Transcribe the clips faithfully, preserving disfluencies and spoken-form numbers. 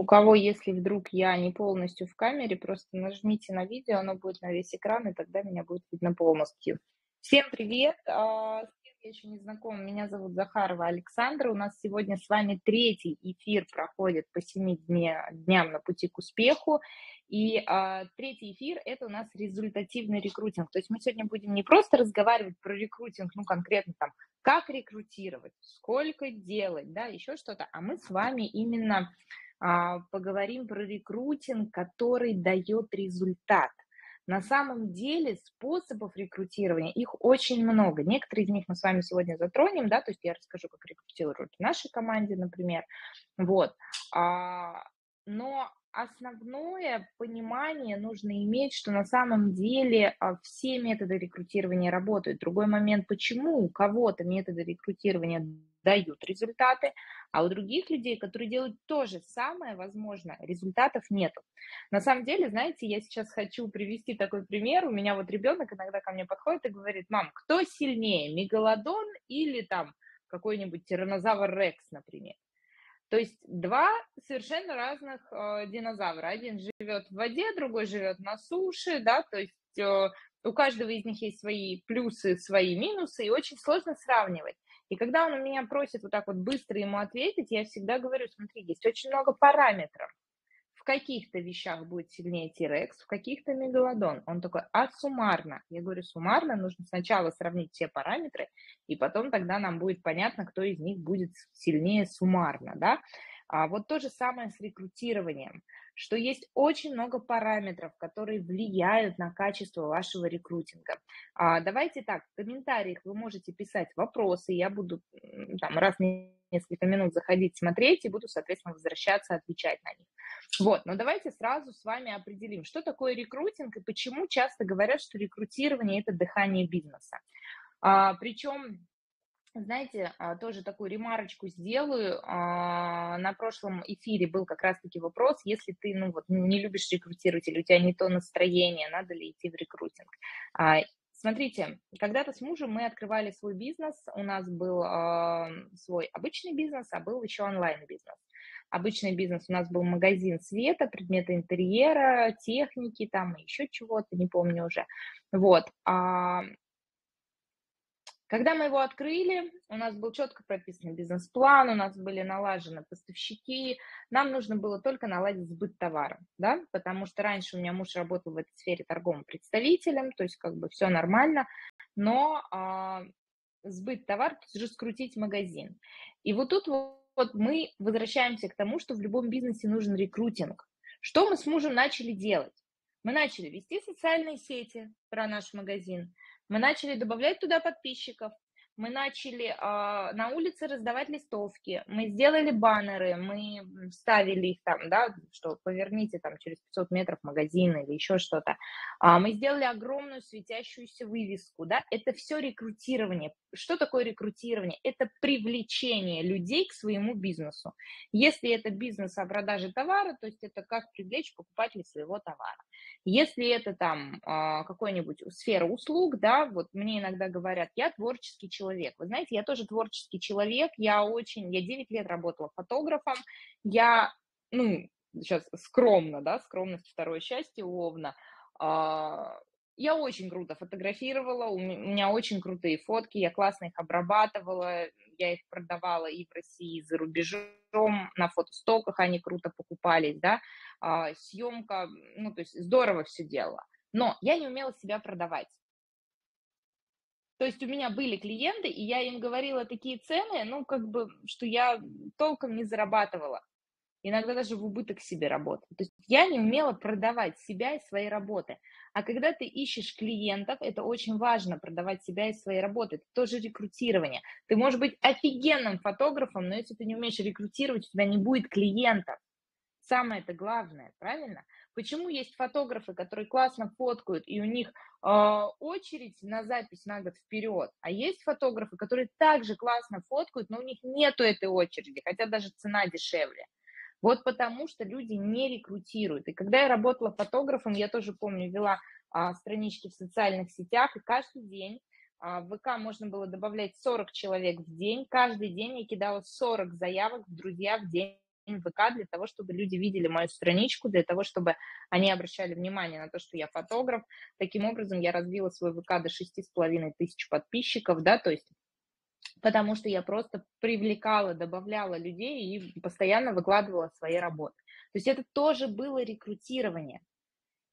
У кого, если вдруг я не полностью в камере, просто нажмите на видео, оно будет на весь экран, и тогда меня будет видно полностью. Всем привет! С кем я еще не знакома, меня зовут Захарова Александра. У нас сегодня с вами третий эфир проходит по семи дням на пути к успеху. И а, третий эфир – это у нас результативный рекрутинг. То есть мы сегодня будем не просто разговаривать про рекрутинг, ну конкретно там, как рекрутировать, сколько делать, да, еще что-то, а мы с вами именно... поговорим про рекрутинг, который дает результат. На самом деле способов рекрутирования, их очень много. Некоторые из них мы с вами сегодня затронем, да, то есть я расскажу, как рекрутируют в нашей команде, например. Вот. Но основное понимание нужно иметь, что на самом деле все методы рекрутирования работают. Другой момент, почему у кого-то методы рекрутирования дают результаты, а у других людей, которые делают то же самое, возможно, результатов нету. На самом деле, знаете, я сейчас хочу привести такой пример. У меня вот ребенок иногда ко мне подходит и говорит: мам, кто сильнее, мегалодон или там какой-нибудь тираннозавр Рекс, например? То есть два совершенно разных э, динозавра. Один живет в воде, другой живет на суше, да, то есть э, у каждого из них есть свои плюсы, свои минусы, и очень сложно сравнивать. И когда он у меня просит вот так вот быстро ему ответить, я всегда говорю: смотри, есть очень много параметров. В каких-то вещах будет сильнее T-Rex, в каких-то мегалодон. Он такой: а суммарно? Я говорю: суммарно нужно сначала сравнить все параметры, и потом тогда нам будет понятно, кто из них будет сильнее суммарно, да? А вот то же самое с рекрутированием, что есть очень много параметров, которые влияют на качество вашего рекрутинга. А давайте так, в комментариях вы можете писать вопросы, я буду там раз в несколько минут заходить, смотреть и буду, соответственно, возвращаться, отвечать на них. Вот, но давайте сразу с вами определим, что такое рекрутинг и почему часто говорят, что рекрутирование – это дыхание бизнеса. А, причем... Знаете, тоже такую ремарочку сделаю. На прошлом эфире был как раз-таки вопрос: если ты, ну, вот, не любишь рекрутировать или у тебя не то настроение, надо ли идти в рекрутинг? Смотрите, когда-то с мужем мы открывали свой бизнес, у нас был свой обычный бизнес, а был еще онлайн-бизнес. Обычный бизнес у нас был магазин света, предметы интерьера, техники, там еще чего-то, не помню уже. Вот. Когда мы его открыли, у нас был четко прописан бизнес-план, у нас были налажены поставщики, нам нужно было только наладить сбыт товара, да, потому что раньше у меня муж работал в этой сфере торговым представителем, то есть как бы все нормально, но а, сбыт товара, то есть раскрутить магазин. И вот тут вот мы возвращаемся к тому, что в любом бизнесе нужен рекрутинг. Что мы с мужем начали делать? Мы начали вести социальные сети про наш магазин, мы начали добавлять туда подписчиков, мы начали э, на улице раздавать листовки, мы сделали баннеры, мы ставили их там, да, что поверните там через пятьсот метров магазин или еще что-то. А мы сделали огромную светящуюся вывеску, да, это все рекрутирование. Что такое рекрутирование? Это привлечение людей к своему бизнесу. Если это бизнес о продаже товара, то есть это как привлечь покупателей своего товара. Если это там какой-нибудь сфера услуг, да, вот мне иногда говорят: я творческий человек. Вы знаете, я тоже творческий человек, я очень, я девять лет работала фотографом, я, ну, сейчас скромно, да, скромность второе счастье, Овна. Я очень круто фотографировала, у меня очень крутые фотки, я классно их обрабатывала, я их продавала и в России, и за рубежом, на фотостоках они круто покупались, да, съемка, ну, то есть здорово все делала, но я не умела себя продавать. То есть у меня были клиенты, и я им говорила такие цены, ну, как бы, что я толком не зарабатывала. Иногда даже в убыток себе работаю. То есть я не умела продавать себя и свои работы. А когда ты ищешь клиентов, это очень важно, продавать себя и свои работы. Это тоже рекрутирование. Ты можешь быть офигенным фотографом, но если ты не умеешь рекрутировать, у тебя не будет клиентов. Самое-то главное, правильно? Почему есть фотографы, которые классно фоткают, и у них э, очередь на запись на год вперед, а есть фотографы, которые также классно фоткают, но у них нету этой очереди, хотя даже цена дешевле. Вот потому что люди не рекрутируют. И когда я работала фотографом, я тоже помню, вела а, странички в социальных сетях, и каждый день а, в ВК можно было добавлять сорок человек в день. Каждый день я кидала сорок заявок в друзья в день ВК для того, чтобы люди видели мою страничку, для того, чтобы они обращали внимание на то, что я фотограф. Таким образом, я развила свой ВК до шести с половиной тысяч подписчиков, да, то есть потому что я просто привлекала, добавляла людей и постоянно выкладывала свои работы. То есть это тоже было рекрутирование.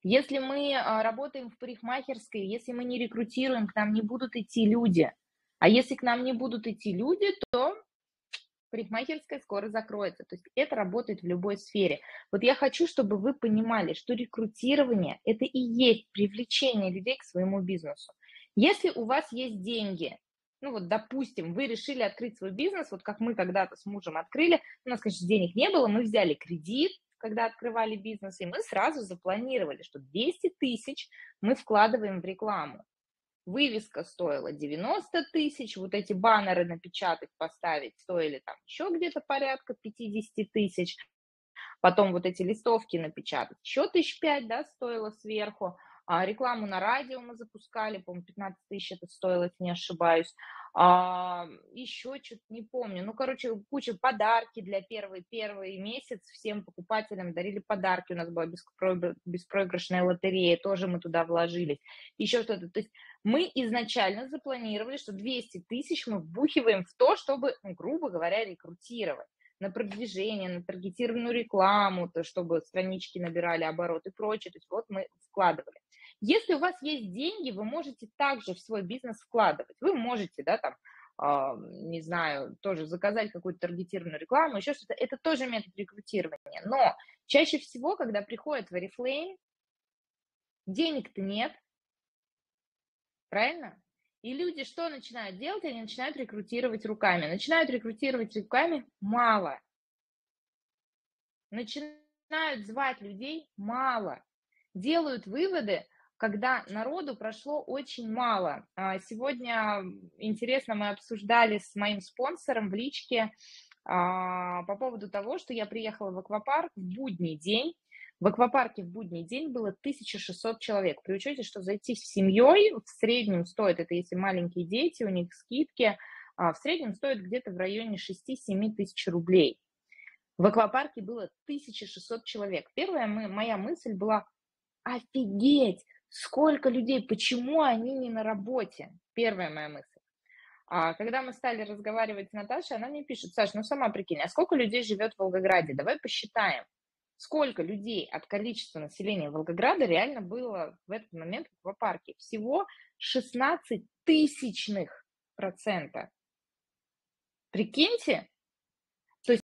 Если мы работаем в парикмахерской, если мы не рекрутируем, к нам не будут идти люди. А если к нам не будут идти люди, то парикмахерская скоро закроется. То есть это работает в любой сфере. Вот я хочу, чтобы вы понимали, что рекрутирование – это и есть привлечение людей к своему бизнесу. Если у вас есть деньги, ну вот, допустим, вы решили открыть свой бизнес, вот как мы когда-то с мужем открыли, у нас, конечно, денег не было, мы взяли кредит, когда открывали бизнес, и мы сразу запланировали, что двести тысяч мы вкладываем в рекламу. Вывеска стоила девяносто тысяч, вот эти баннеры напечатать, поставить стоили там еще где-то порядка пятьдесят тысяч, потом вот эти листовки напечатать еще тысяч пять, да, стоило сверху. А рекламу на радио мы запускали, по-моему, пятнадцать тысяч это стоило, если не ошибаюсь. А, еще что-то не помню. Ну, короче, куча подарки для первый, первый месяц. Всем покупателям дарили подарки. У нас была беспроигрышная лотерея, тоже мы туда вложились. Еще что-то. То есть мы изначально запланировали, что двести тысяч мы вбухиваем в то, чтобы, ну, грубо говоря, рекрутировать. На продвижение, на таргетированную рекламу, то, чтобы странички набирали обороты и прочее. То есть вот мы вкладывали. Если у вас есть деньги, вы можете также в свой бизнес вкладывать. Вы можете, да, там, э, не знаю, тоже заказать какую-то таргетированную рекламу, еще что-то. Это тоже метод рекрутирования. Но чаще всего, когда приходит в Oriflame, денег-то нет. Правильно? И люди что начинают делать? Они начинают рекрутировать руками. Начинают рекрутировать руками мало. Начинают звать людей мало. Делают выводы, когда народу прошло очень мало. Сегодня, интересно, мы обсуждали с моим спонсором в личке а, по поводу того, что я приехала в аквапарк в будний день. В аквапарке в будний день было тысяча шестьсот человек. При учете, что зайти с семьей в среднем стоит, это если маленькие дети, у них скидки, а в среднем стоит где-то в районе шести-семи тысяч рублей. В аквапарке было тысяча шестьсот человек. Первая мы, моя мысль была: офигеть! Сколько людей, почему они не на работе? Первая моя мысль. А когда мы стали разговаривать с Наташей, она мне пишет: Саш, ну сама прикинь, а сколько людей живет в Волгограде? Давай посчитаем, сколько людей от количества населения Волгограда реально было в этот момент в аквапарке. Всего шестнадцать тысячных процента. Прикиньте? То есть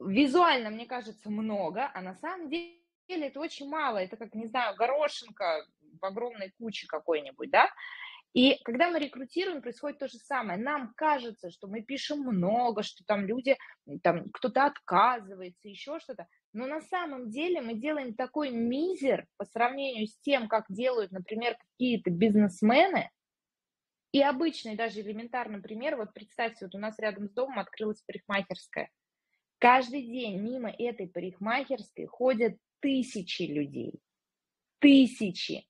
визуально, мне кажется, много, а на самом деле это очень мало, это как, не знаю, горошинка в огромной куче какой-нибудь, да, и когда мы рекрутируем, происходит то же самое, нам кажется, что мы пишем много, что там люди, там кто-то отказывается, еще что-то, но на самом деле мы делаем такой мизер по сравнению с тем, как делают, например, какие-то бизнесмены, и обычный, даже элементарный пример, вот представьте, вот у нас рядом с домом открылась парикмахерская, каждый день мимо этой парикмахерской ходят тысячи людей, тысячи.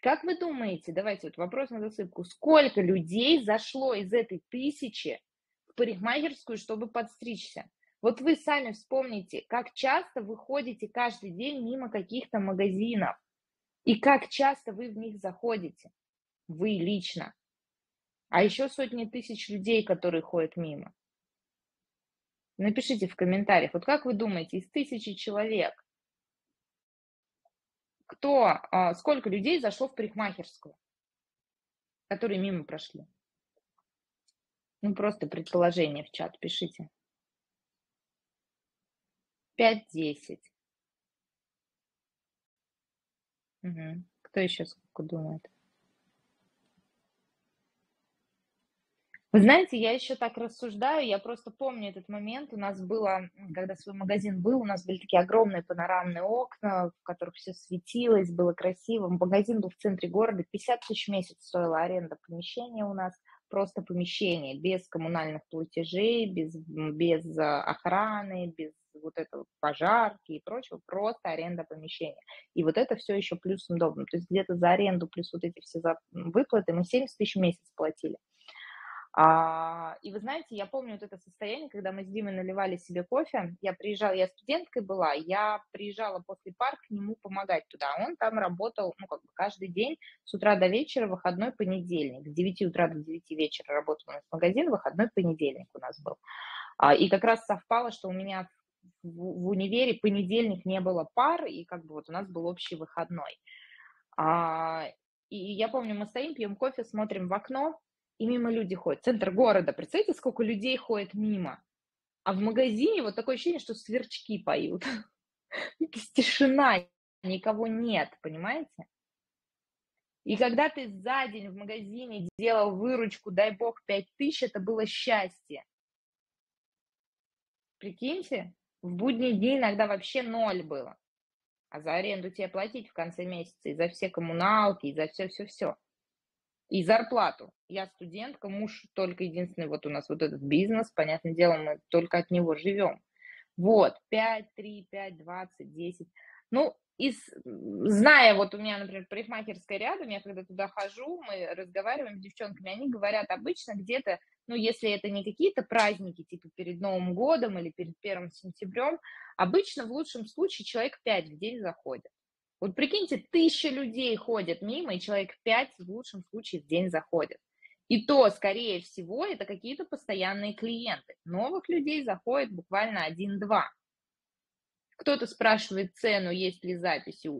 Как вы думаете, давайте вот вопрос на засыпку, сколько людей зашло из этой тысячи в парикмахерскую, чтобы подстричься? Вот вы сами вспомните, как часто вы ходите каждый день мимо каких-то магазинов и как часто вы в них заходите, вы лично, а еще сотни тысяч людей, которые ходят мимо. Напишите в комментариях, вот как вы думаете, из тысячи человек, кто, сколько людей зашло в парикмахерскую, которые мимо прошли? Ну, просто предположение в чат пишите. пять-десять. Угу. Кто еще сколько думает? Вы знаете, я еще так рассуждаю, я просто помню этот момент, у нас было, когда свой магазин был, у нас были такие огромные панорамные окна, в которых все светилось, было красиво, магазин был в центре города, пятьдесят тысяч в месяц стоила аренда помещения у нас, просто помещение, без коммунальных платежей, без, без охраны, без вот этого пожарки и прочего, просто аренда помещения. И вот это все еще плюсом добрым, то есть где-то за аренду плюс вот эти все выплаты мы семьдесят тысяч в месяц платили. А, и вы знаете, я помню вот это состояние, когда мы с Димой наливали себе кофе, я приезжала, я студенткой была, я приезжала после пар к нему помогать туда, он там работал, ну, как бы каждый день, с утра до вечера, выходной понедельник, с девяти утра до девяти вечера работал у нас магазин, выходной понедельник у нас был, а, и как раз совпало, что у меня в, в универе понедельник не было пар, и как бы вот у нас был общий выходной, а, и я помню, мы стоим, пьем кофе, смотрим в окно, и мимо люди ходят. Центр города. Представляете, сколько людей ходит мимо. А в магазине вот такое ощущение, что сверчки поют. Тишина, никого нет, понимаете? И когда ты за день в магазине делал выручку, дай бог, пять тысяч, это было счастье. Прикиньте, в будние дни иногда вообще ноль было. А за аренду тебе платить в конце месяца, и за все коммуналки, и за все-все-все. И зарплату. Я студентка, муж только единственный, вот у нас вот этот бизнес, понятное дело, мы только от него живем. Вот, пять, три, пять, двадцать, десять. Ну, из, зная, вот у меня, например, парикмахерская рядом, я когда туда хожу, мы разговариваем с девчонками, они говорят обычно где-то, ну, если это не какие-то праздники, типа перед Новым годом или перед первым сентябрем, обычно в лучшем случае человек пять в день заходит. Вот прикиньте, тысяча людей ходят мимо, и человек пять в лучшем случае в день заходит. И то, скорее всего, это какие-то постоянные клиенты. Новых людей заходит буквально один-два. Кто-то спрашивает цену, есть ли запись, и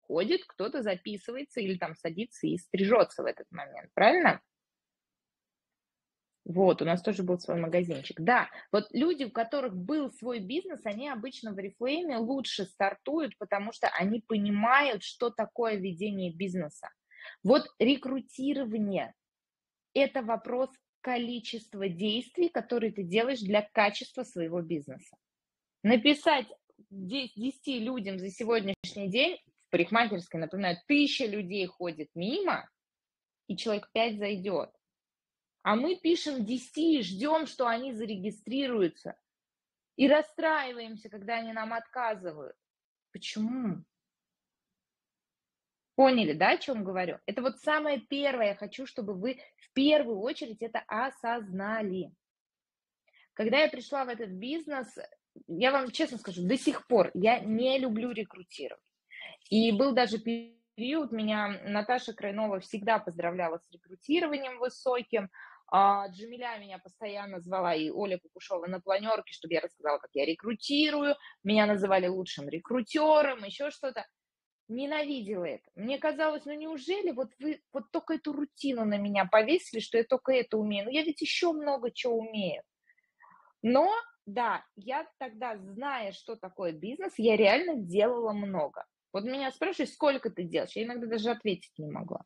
уходит, кто-то записывается или там садится и стрижется в этот момент, правильно? Вот, у нас тоже был свой магазинчик. Да, вот люди, у которых был свой бизнес, они обычно в Oriflame лучше стартуют, потому что они понимают, что такое ведение бизнеса. Вот рекрутирование – это вопрос количества действий, которые ты делаешь для качества своего бизнеса. Написать десяти людям за сегодняшний день, в парикмахерской, напоминаю, тысяча людей ходит мимо, и человек пять зайдет. А мы пишем десять и ждем, что они зарегистрируются. И расстраиваемся, когда они нам отказывают. Почему? Поняли, да, о чем говорю? Это вот самое первое. Я хочу, чтобы вы в первую очередь это осознали. Когда я пришла в этот бизнес, я вам честно скажу, до сих пор я не люблю рекрутировать. И был даже период, меня Наташа Крайнова всегда поздравляла с рекрутированием высоким, а Джамиля меня постоянно звала, и Оля Покушова на планерке, чтобы я рассказала, как я рекрутирую, меня называли лучшим рекрутером, еще что-то. Ненавидела это. Мне казалось, ну неужели вот вы вот только эту рутину на меня повесили, что я только это умею? Ну я ведь еще много чего умею. Но, да, я тогда, зная, что такое бизнес, я реально делала много. Вот меня спрашивают, сколько ты делаешь? Я иногда даже ответить не могла.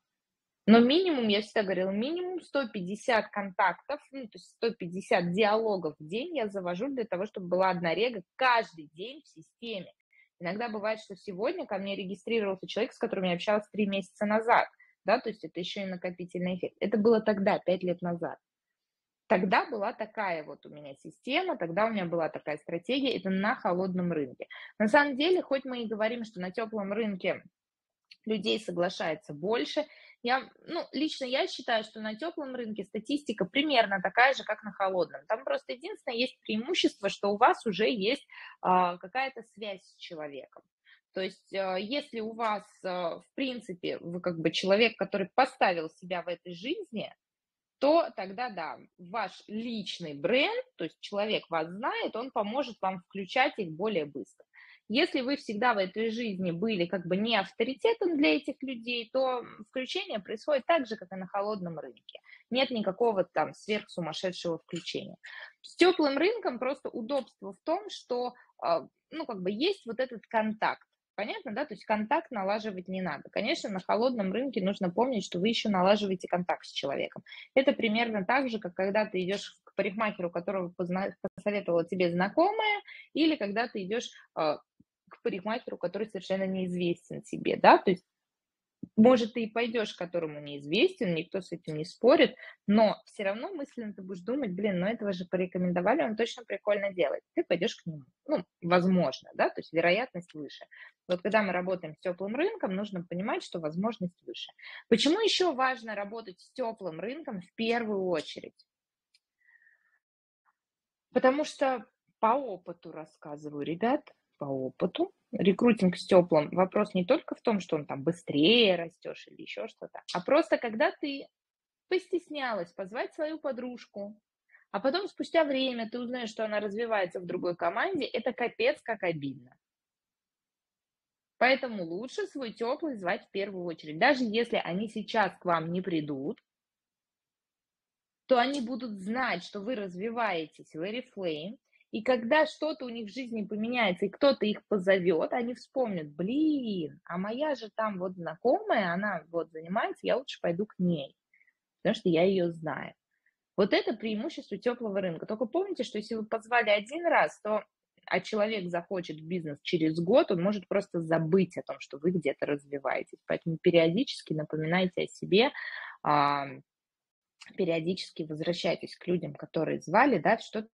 Но минимум, я всегда говорила, минимум сто пятьдесят контактов, ну, то есть сто пятьдесят диалогов в день я завожу для того, чтобы была одна рега каждый день в системе. Иногда бывает, что сегодня ко мне регистрировался человек, с которым я общалась три месяца назад. Да, то есть это еще и накопительный эффект. Это было тогда, пять лет назад. Тогда была такая вот у меня система, тогда у меня была такая стратегия, это на холодном рынке. На самом деле, хоть мы и говорим, что на теплом рынке людей соглашается больше, я, ну, лично я считаю, что на теплом рынке статистика примерно такая же, как на холодном. Там просто единственное есть преимущество, что у вас уже есть а, какая-то связь с человеком. То есть, если у вас, в принципе, вы как бы человек, который поставил себя в этой жизни, то тогда, да, ваш личный бренд, то есть человек вас знает, он поможет вам включать их более быстро. Если вы всегда в этой жизни были как бы не авторитетом для этих людей, то включение происходит так же, как и на холодном рынке. Нет никакого там сверхсумасшедшего включения. С теплым рынком просто удобство в том, что, ну, как бы есть вот этот контакт. Понятно, да? То есть контакт налаживать не надо. Конечно, на холодном рынке нужно помнить, что вы еще налаживаете контакт с человеком. Это примерно так же, как когда ты идешь к парикмахеру, которого посоветовала тебе знакомая, или когда ты идешь э, к парикмахеру, который совершенно неизвестен тебе, да? То есть, может, ты и пойдешь к которому неизвестен, никто с этим не спорит, но все равно мысленно ты будешь думать, блин, ну этого же порекомендовали, он точно прикольно делает. Ты пойдешь к нему. Ну, возможно, да, то есть вероятность выше. Вот когда мы работаем с теплым рынком, нужно понимать, что возможность выше. Почему еще важно работать с теплым рынком в первую очередь? Потому что по опыту рассказываю, ребят, по опыту. Рекрутинг с теплым. Вопрос не только в том, что он там быстрее растешь или еще что-то, а просто когда ты постеснялась позвать свою подружку, а потом спустя время ты узнаешь, что она развивается в другой команде, это капец как обидно. Поэтому лучше свой теплый звать в первую очередь. Даже если они сейчас к вам не придут, то они будут знать, что вы развиваетесь в Oriflame, и когда что-то у них в жизни поменяется, и кто-то их позовет, они вспомнят, блин, а моя же там вот знакомая, она вот занимается, я лучше пойду к ней, потому что я ее знаю. Вот это преимущество теплого рынка. Только помните, что если вы позвали один раз, то а человек захочет в бизнес через год, он может просто забыть о том, что вы где-то развиваетесь. Поэтому периодически напоминайте о себе, периодически возвращайтесь к людям, которые звали, да, что-то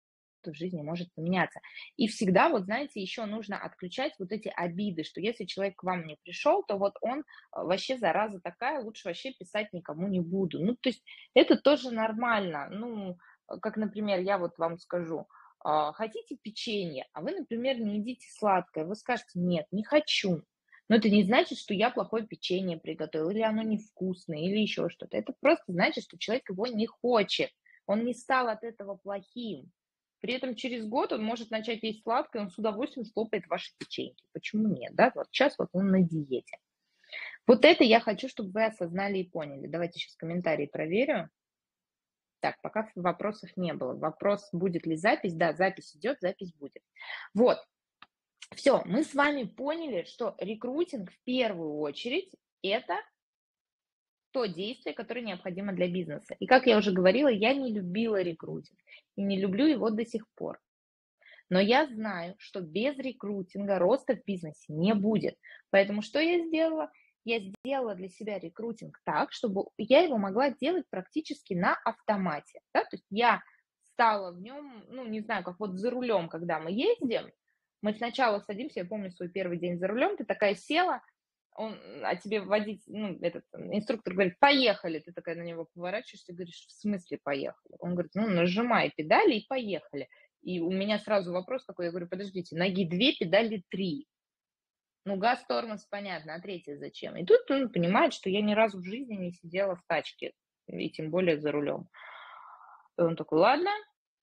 в жизни может поменяться. И всегда, вот знаете, еще нужно отключать вот эти обиды, что если человек к вам не пришел, то вот он вообще зараза такая, лучше вообще писать никому не буду. Ну, то есть это тоже нормально. Ну, как, например, я вот вам скажу, хотите печенье, а вы, например, не едите сладкое, вы скажете, нет, не хочу. Но это не значит, что я плохое печенье приготовила, или оно невкусное, или еще что-то. Это просто значит, что человек его не хочет, он не стал от этого плохим. При этом через год он может начать есть сладкое, он с удовольствием слопает ваши печеньки. Почему нет? Да? Вот сейчас вот он на диете. Вот это я хочу, чтобы вы осознали и поняли. Давайте сейчас комментарии проверю. Так, пока вопросов не было. Вопрос, будет ли запись? Да, запись идет, запись будет. Вот. Все, мы с вами поняли, что рекрутинг в первую очередь это то действие, которое необходимо для бизнеса. И как я уже говорила, я не любила рекрутинг и не люблю его до сих пор. Но я знаю, что без рекрутинга роста в бизнесе не будет. Поэтому что я сделала? Я сделала для себя рекрутинг так, чтобы я его могла делать практически на автомате. Да? То есть я стала в нем, ну не знаю, как вот за рулем, когда мы ездим, мы сначала садимся, я помню свой первый день за рулем, ты такая села, он, а тебе водитель, ну, этот инструктор говорит, поехали, ты такая на него поворачиваешься, ты говоришь, в смысле поехали? Он говорит, ну, нажимай педали и поехали. И у меня сразу вопрос такой, я говорю, подождите, ноги две, педали три. Ну, газ, тормоз, понятно, а третье зачем? И тут он понимает, что я ни разу в жизни не сидела в тачке, и тем более за рулем. И он такой, ладно,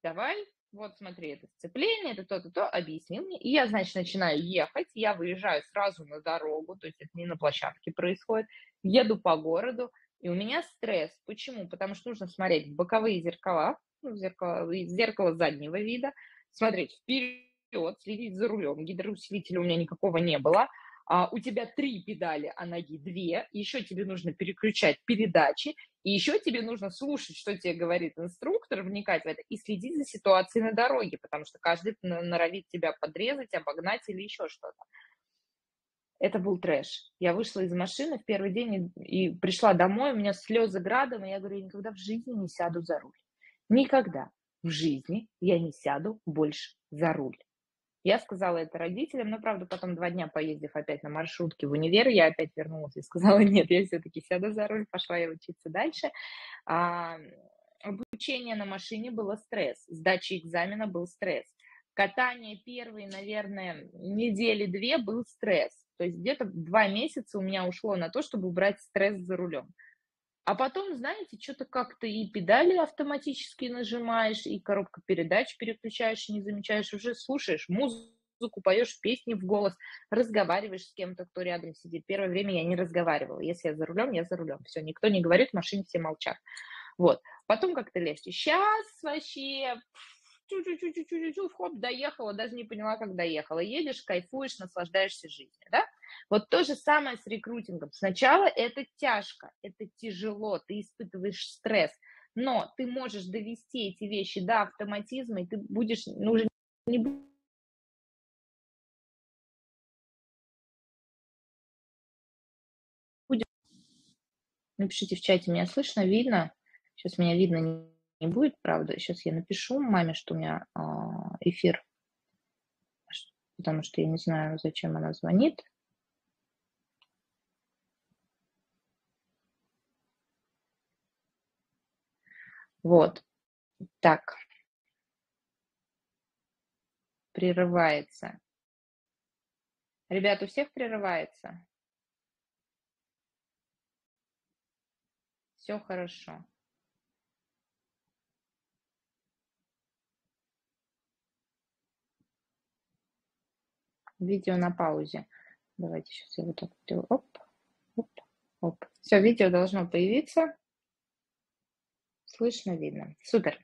давай. Вот, смотри, это сцепление, это то-то, то, объяснил мне. И я, значит, начинаю ехать, я выезжаю сразу на дорогу, то есть это не на площадке происходит, еду по городу, и у меня стресс. Почему? Потому что нужно смотреть в боковые зеркала, ну, зеркало, зеркало заднего вида, смотреть вперед, следить за рулем, гидроусилителя у меня никакого не было, а у тебя три педали, а ноги две, еще тебе нужно переключать передачи, и еще тебе нужно слушать, что тебе говорит инструктор, вникать в это и следить за ситуацией на дороге, потому что каждый норовит тебя подрезать, обогнать или еще что-то. Это был трэш. Я вышла из машины в первый день и, и пришла домой, у меня слезы градом, и я говорю, я никогда в жизни не сяду за руль. Никогда в жизни я не сяду больше за руль. Я сказала это родителям, но, правда, потом два дня поездив опять на маршрутке в универ, я опять вернулась и сказала, нет, я все-таки сяду за руль, пошла я учиться дальше. А, обучение на машине было стресс, сдача экзамена был стресс, катание первые, наверное, недели-две был стресс, то есть где-то два месяца у меня ушло на то, чтобы убрать стресс за рулем. А потом, знаете, что-то как-то и педали автоматически нажимаешь, и коробку передач переключаешь, не замечаешь, уже слушаешь музыку, поешь песни в голос, разговариваешь с кем-то, кто рядом сидит. Первое время я не разговаривала. Если я за рулем, я за рулем. Все, никто не говорит, в машине все молчат. Вот. Потом как-то легче. Сейчас вообще чу-чу-чу-чу-чу-чу, хоп, доехала, даже не поняла, как доехала. Едешь, кайфуешь, наслаждаешься жизнью, да? Вот то же самое с рекрутингом. Сначала это тяжко, это тяжело, ты испытываешь стресс, но ты можешь довести эти вещи до автоматизма, и ты будешь, ну, уже не будешь. Напишите в чате, меня слышно, видно? Сейчас меня видно не будет, правда. Сейчас я напишу маме, что у меня эфир, потому что я не знаю, зачем она звонит. Вот, так, прерывается. Ребят, у всех прерывается? Все хорошо. Видео на паузе. Давайте сейчас я вот так делаю. Оп, оп, оп. Все, видео должно появиться. Слышно, видно. Супер.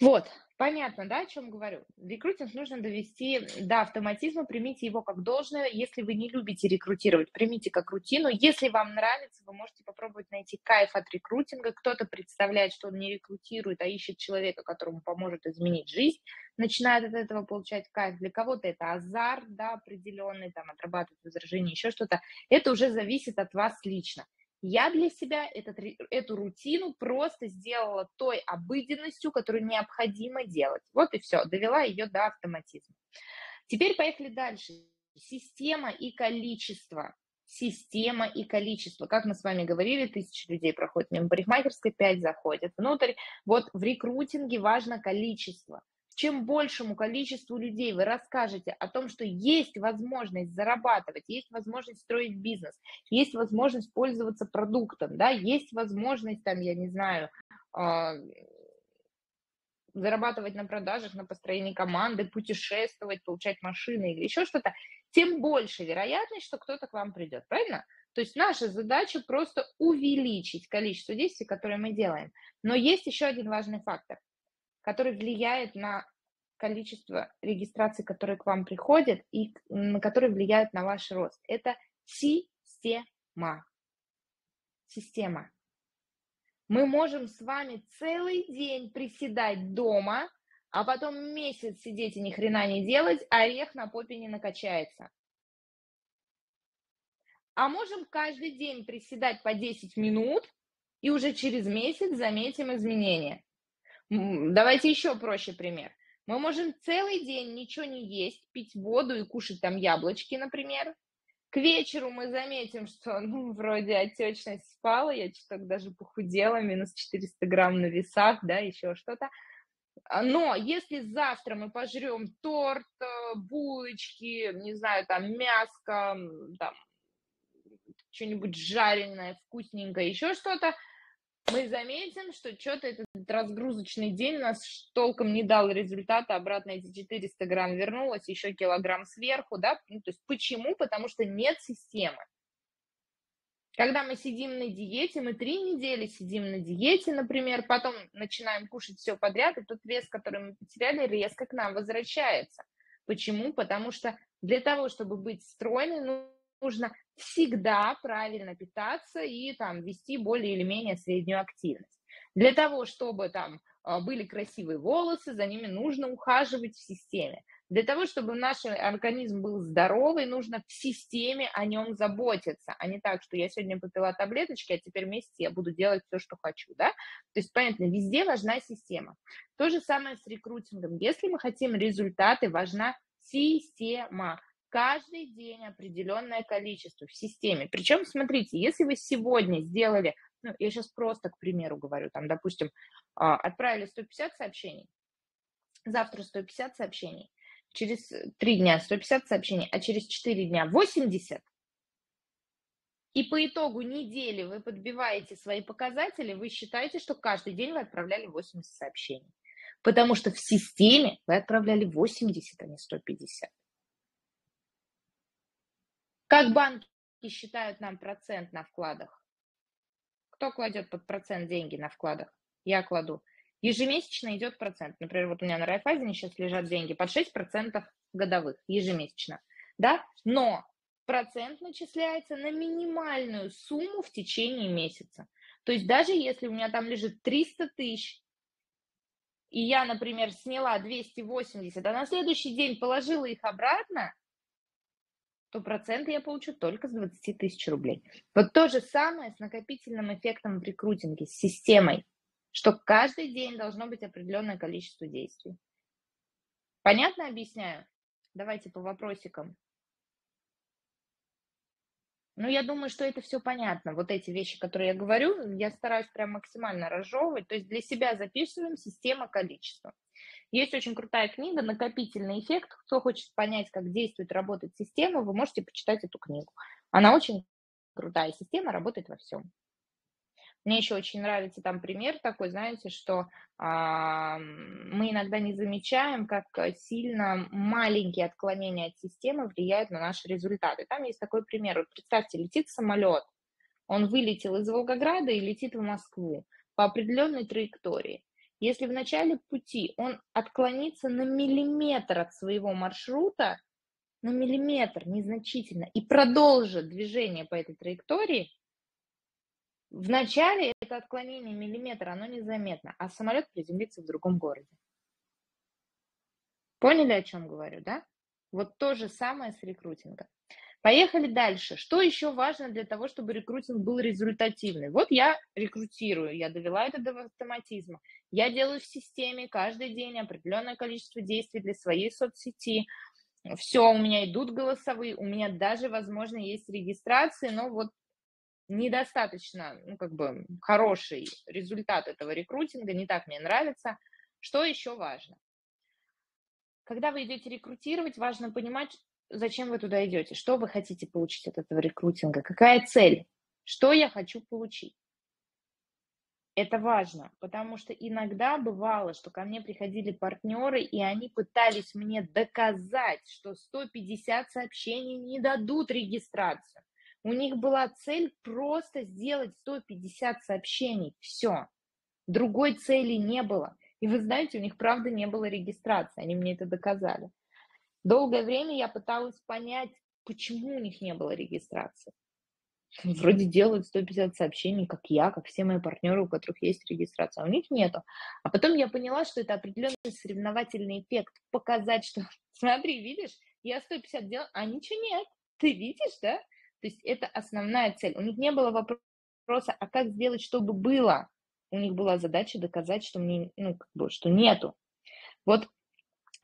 Вот, понятно, да, о чем говорю? Рекрутинг нужно довести до автоматизма, примите его как должное. Если вы не любите рекрутировать, примите как рутину. Если вам нравится, вы можете попробовать найти кайф от рекрутинга. Кто-то представляет, что он не рекрутирует, а ищет человека, которому поможет изменить жизнь, начинает от этого получать кайф. Для кого-то это азарт, да, определенный, там, отрабатывать возражения, еще что-то. Это уже зависит от вас лично. Я для себя этот, эту рутину просто сделала той обыденностью, которую необходимо делать. Вот и все, довела ее до автоматизма. Теперь поехали дальше. Система и количество. Система и количество. Как мы с вами говорили, тысячи людей проходят мимо парикмахерской, пять заходят внутрь. Вот в рекрутинге важно количество. Чем большему количеству людей вы расскажете о том, что есть возможность зарабатывать, есть возможность строить бизнес, есть возможность пользоваться продуктом, да, есть возможность, там, я не знаю, зарабатывать на продажах, на построении команды, путешествовать, получать машины или еще что-то, тем больше вероятность, что кто-то к вам придет, правильно? То есть наша задача просто увеличить количество действий, которые мы делаем. Но есть еще один важный фактор, который влияет на количество регистраций, которые к вам приходят, и на которые влияют на ваш рост. Это система. Система. Мы можем с вами целый день приседать дома, а потом месяц сидеть и ни хрена не делать, а орех на попе не накачается. А можем каждый день приседать по десять минут, и уже через месяц заметим изменения. Давайте еще проще пример. Мы можем целый день ничего не есть, пить воду и кушать там яблочки, например. К вечеру мы заметим, что, ну, вроде отечность спала, я что-то даже похудела, минус четыреста грамм на весах, да, еще что-то. Но если завтра мы пожрем торт, булочки, не знаю, там, мяско, там, что-нибудь жареное, вкусненькое, еще что-то, мы заметим, что что-то этот разгрузочный день нас толком не дал результата, обратно эти четыреста грамм вернулось, еще килограмм сверху, да, ну, то есть почему? Потому что нет системы. Когда мы сидим на диете, мы три недели сидим на диете, например, потом начинаем кушать все подряд, и тот вес, который мы потеряли, резко к нам возвращается. Почему? Потому что для того, чтобы быть стройной, ну, нужно всегда правильно питаться и там вести более или менее среднюю активность. Для того, чтобы там были красивые волосы, за ними нужно ухаживать в системе. Для того, чтобы наш организм был здоровый, нужно в системе о нем заботиться, а не так, что я сегодня попила таблеточки, а теперь месяц я буду делать все, что хочу, да? То есть, понятно, везде важна система. То же самое с рекрутингом. Если мы хотим результаты, важна система. Каждый день определенное количество в системе. Причем, смотрите, если вы сегодня сделали, ну, я сейчас просто, к примеру, говорю, там, допустим, отправили сто пятьдесят сообщений, завтра сто пятьдесят сообщений, через три дня сто пятьдесят сообщений, а через четыре дня восемьдесят, и по итогу недели вы подбиваете свои показатели, вы считаете, что каждый день вы отправляли восемьдесят сообщений, потому что в системе вы отправляли восемьдесят, а не сто пятьдесят. Как банки считают нам процент на вкладах? Кто кладет под процент деньги на вкладах? Я кладу. Ежемесячно идет процент. Например, вот у меня на Райффайзене сейчас лежат деньги под шесть процентов годовых ежемесячно. Да? Но процент начисляется на минимальную сумму в течение месяца. То есть даже если у меня там лежит триста тысяч, и я, например, сняла двести восемьдесят, а на следующий день положила их обратно, то проценты я получу только с двадцати тысяч рублей. Вот то же самое с накопительным эффектом в рекрутинге, с системой, что каждый день должно быть определенное количество действий. Понятно объясняю? Давайте по вопросикам. Ну, я думаю, что это все понятно. Вот эти вещи, которые я говорю, я стараюсь прям максимально разжевывать. То есть для себя записываем система количества. Есть очень крутая книга «Накопительный эффект». Кто хочет понять, как действует, работает система, вы можете почитать эту книгу. Она очень крутая система, работает во всем. Мне еще очень нравится там пример такой, знаете, что а, мы иногда не замечаем, как сильно маленькие отклонения от системы влияют на наши результаты. Там есть такой пример. Вот представьте, летит самолет, он вылетел из Волгограда и летит в Москву по определенной траектории. Если в начале пути он отклонится на миллиметр от своего маршрута, на миллиметр незначительно, и продолжит движение по этой траектории, в начале это отклонение миллиметра, оно незаметно, а самолет приземлится в другом городе. Поняли, о чем говорю, да? Вот то же самое с рекрутингом. Поехали дальше. Что еще важно для того, чтобы рекрутинг был результативный? Вот я рекрутирую, я довела это до автоматизма. Я делаю в системе каждый день определенное количество действий для своей соцсети. Все, у меня идут голосовые, у меня даже, возможно, есть регистрации, но вот недостаточно, ну, как бы, хороший результат этого рекрутинга, не так мне нравится. Что еще важно? Когда вы идете рекрутировать, важно понимать, зачем вы туда идете, что вы хотите получить от этого рекрутинга, какая цель, что я хочу получить. Это важно, потому что иногда бывало, что ко мне приходили партнеры, и они пытались мне доказать, что сто пятьдесят сообщений не дадут регистрацию. У них была цель просто сделать сто пятьдесят сообщений, все. Другой цели не было. И вы знаете, у них правда не было регистрации, они мне это доказали. Долгое время я пыталась понять, почему у них не было регистрации. Вроде делают сто пятьдесят сообщений, как я, как все мои партнеры, у которых есть регистрация, а у них нету. А потом я поняла, что это определенный соревновательный эффект. Показать, что смотри, видишь, я сто пятьдесят делал, а ничего нет. Ты видишь, да? То есть это основная цель. У них не было вопроса, а как сделать, чтобы было? У них была задача доказать, что, мне, ну, как бы, что нету. Вот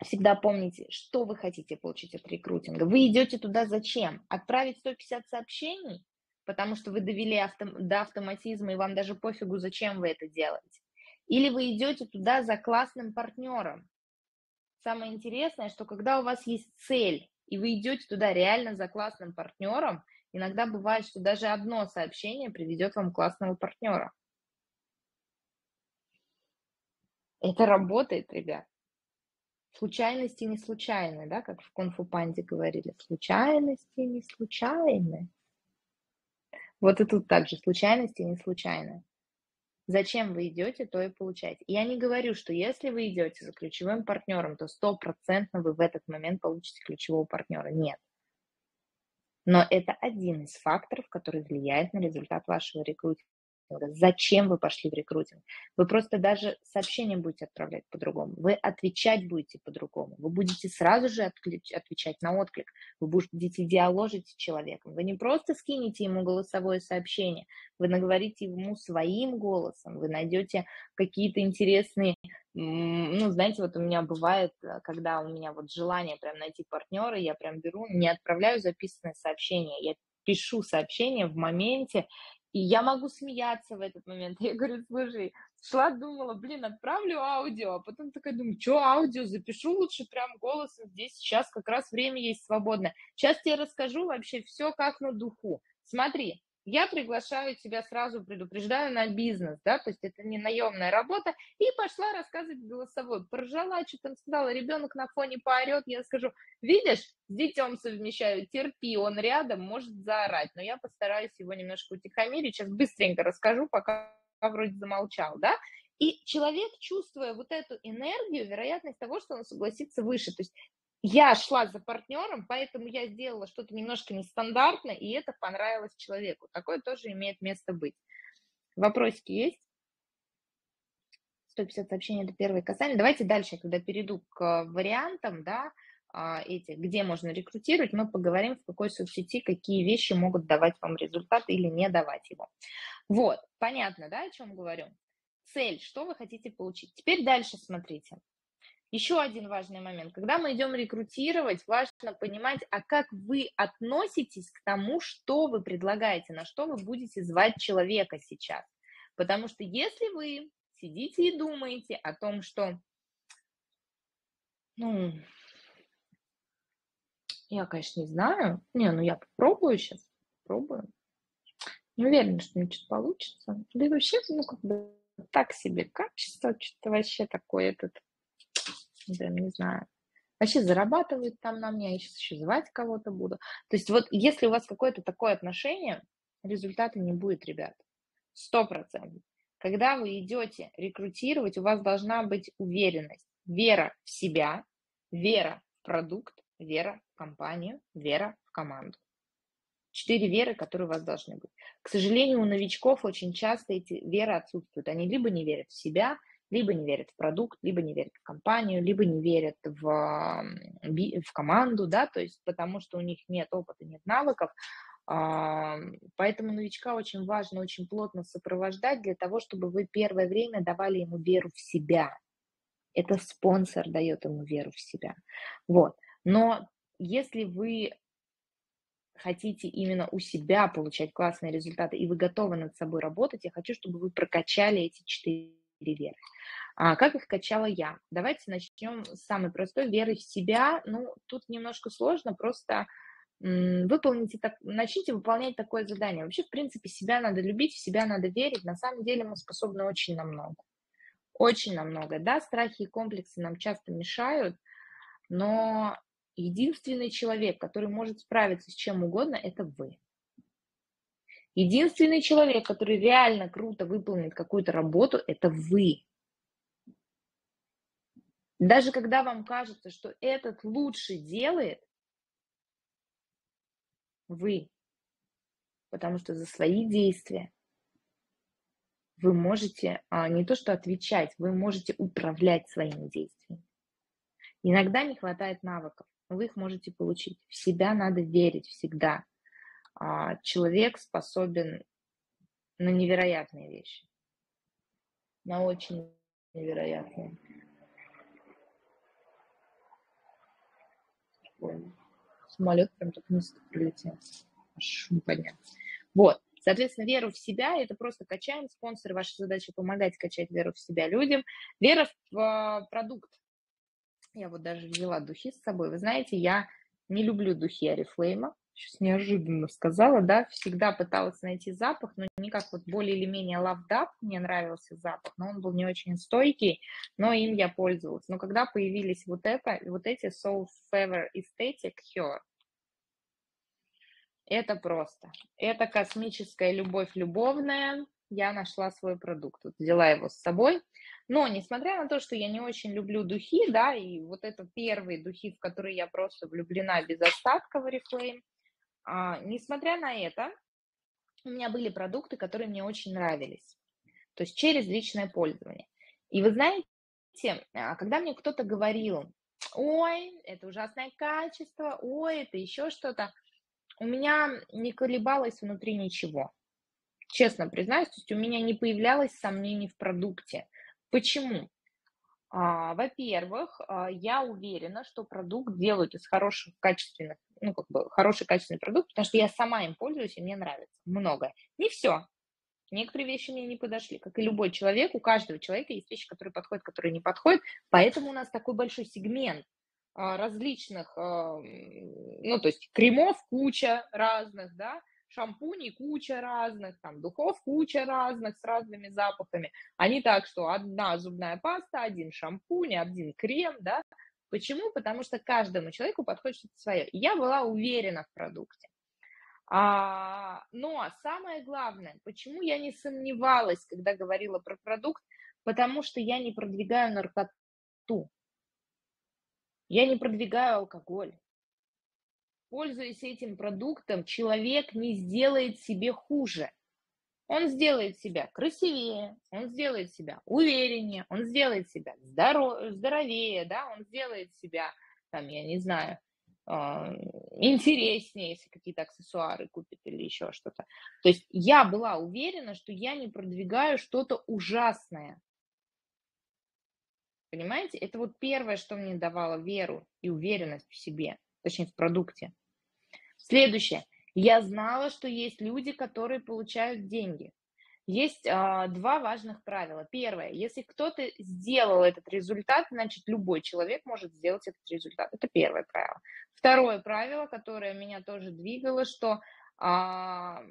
всегда помните, что вы хотите получить от рекрутинга. Вы идете туда зачем? Отправить сто пятьдесят сообщений, потому что вы довели авто, до автоматизма, и вам даже пофигу, зачем вы это делаете. Или вы идете туда за классным партнером. Самое интересное, что когда у вас есть цель, и вы идете туда реально за классным партнером, иногда бывает, что даже одно сообщение приведет вам классного партнера. Это работает, ребят. Случайности не случайны, да, как в Кунг-фу-панде говорили. Случайности не случайны. Вот и тут также случайности не случайны. Зачем вы идете, то и получаете. Я не говорю, что если вы идете за ключевым партнером, то стопроцентно вы в этот момент получите ключевого партнера. Нет. Но это один из факторов, который влияет на результат вашего рекрутинга. Зачем вы пошли в рекрутинг? Вы просто даже сообщения будете отправлять по-другому. Вы отвечать будете по-другому. Вы будете сразу же отвечать на отклик. Вы будете диалогить с человеком. Вы не просто скинете ему голосовое сообщение. Вы наговорите ему своим голосом. Вы найдете какие-то интересные... Ну, знаете, вот у меня бывает, когда у меня вот желание прям найти партнера, я прям беру, не отправляю записанное сообщение, я пишу сообщение в моменте, и я могу смеяться в этот момент. Я говорю, слушай, шла, думала, блин, отправлю аудио, а потом такая думаю, что аудио запишу лучше прям голосом здесь, сейчас как раз время есть свободное. Сейчас тебе расскажу вообще все как на духу. Смотри. Я приглашаю тебя, сразу предупреждаю, на бизнес, да, то есть это не наемная работа, и пошла рассказывать голосовой, поржала, что там сказала, ребенок на фоне поорет, я скажу, видишь, с детем совмещаю, терпи, он рядом, может заорать, но я постараюсь его немножко утихомирить, сейчас быстренько расскажу, пока вроде замолчал, да, и человек, чувствуя вот эту энергию, вероятность того, что он согласится, выше, то есть я шла за партнером, поэтому я сделала что-то немножко нестандартное, и это понравилось человеку. Такое тоже имеет место быть. Вопросики есть? сто пятьдесят сообщений – это первое касание. Давайте дальше, когда перейду к вариантам, да, эти, где можно рекрутировать, мы поговорим, в какой соцсети какие вещи могут давать вам результат или не давать его. Вот, понятно, да, о чем говорю? Цель, что вы хотите получить. Теперь дальше смотрите. Еще один важный момент. Когда мы идем рекрутировать, важно понимать, а как вы относитесь к тому, что вы предлагаете, на что вы будете звать человека сейчас. Потому что если вы сидите и думаете о том, что, ну, я, конечно, не знаю, не, ну я попробую сейчас, попробую, не уверена, что мне что-то получится, да и вообще, ну, как бы так себе качество, что-то вообще такое, этот, да, не знаю, вообще зарабатывают там на мне, я сейчас еще звать кого-то буду. То есть вот если у вас какое-то такое отношение, результата не будет, ребят, сто процентов. Когда вы идете рекрутировать, у вас должна быть уверенность, вера в себя, вера в продукт, вера в компанию, вера в команду. Четыре веры, которые у вас должны быть. К сожалению, у новичков очень часто эти веры отсутствуют. Они либо не верят в себя, либо не верят в продукт, либо не верят в компанию, либо не верят в, в команду, да, то есть потому что у них нет опыта, нет навыков. Поэтому новичка очень важно очень плотно сопровождать для того, чтобы вы первое время давали ему веру в себя. Это спонсор дает ему веру в себя. Вот. Но если вы хотите именно у себя получать классные результаты и вы готовы над собой работать, я хочу, чтобы вы прокачали эти четыре веры. А как их качала я? Давайте начнем с самой простой веры в себя. Ну, тут немножко сложно, просто выполните, так, начните выполнять такое задание. Вообще, в принципе, себя надо любить, в себя надо верить. На самом деле мы способны очень на много. Очень на много. Да, страхи и комплексы нам часто мешают, но единственный человек, который может справиться с чем угодно, это вы. Единственный человек, который реально круто выполнит какую-то работу, это вы. Даже когда вам кажется, что этот лучше делает, вы, потому что за свои действия вы можете а, не то что отвечать, вы можете управлять своими действиями. Иногда не хватает навыков, но вы их можете получить. В себя надо верить всегда. А, человек способен на невероятные вещи, на очень невероятные. Самолет прям так низко прилетел. Шум поднялся. Вот. Соответственно, веру в себя, это просто качаем. Спонсоры, ваша задача помогать качать веру в себя людям. Вера в продукт. Я вот даже взяла духи с собой. Вы знаете, я не люблю духи Орифлейма. Сейчас неожиданно сказала, да. Всегда пыталась найти запах, но никак вот более или менее лавдап. Мне нравился запах, но он был не очень стойкий, но им я пользовалась. Но когда появились вот это, вот эти Soul Fever Aesthetic Hair, это просто. Это космическая любовь любовная. Я нашла свой продукт. Вот взяла его с собой. Но, несмотря на то, что я не очень люблю духи, да, и вот это первые духи, в которые я просто влюблена без остатка в Oriflame, а, несмотря на это, у меня были продукты, которые мне очень нравились. То есть через личное пользование. И вы знаете, когда мне кто-то говорил, ой, это ужасное качество, ой, это еще что-то, у меня не колебалось внутри ничего. Честно признаюсь, то есть у меня не появлялось сомнений в продукте. Почему? А, во-первых, я уверена, что продукт делают из хороших, качественных, ну, как бы, хороший, качественный продукт, потому что я сама им пользуюсь, и мне нравится многое. Не все. Некоторые вещи мне не подошли. Как и любой человек, у каждого человека есть вещи, которые подходят, которые не подходят. Поэтому у нас такой большой сегмент различных, ну, то есть кремов куча разных, да, шампуней куча разных, там, духов куча разных с разными запахами. А не так, что одна зубная паста, один шампунь, один крем, да. Почему? Потому что каждому человеку подходит что-то свое. И я была уверена в продукте. А, но самое главное, почему я не сомневалась, когда говорила про продукт, потому что я не продвигаю наркоту. Я не продвигаю алкоголь. Пользуясь этим продуктом, человек не сделает себе хуже. Он сделает себя красивее, он сделает себя увереннее, он сделает себя здоров- здоровее, да, он сделает себя, там, я не знаю, интереснее, если какие-то аксессуары купит или еще что-то. То есть я была уверена, что я не продвигаю что-то ужасное. Понимаете? Это вот первое, что мне давало веру и уверенность в себе, точнее в продукте. Следующее. Я знала, что есть люди, которые получают деньги. Есть а, два важных правила. Первое. Если кто-то сделал этот результат, значит, любой человек может сделать этот результат. Это первое правило. Второе правило, которое меня тоже двигало, что а,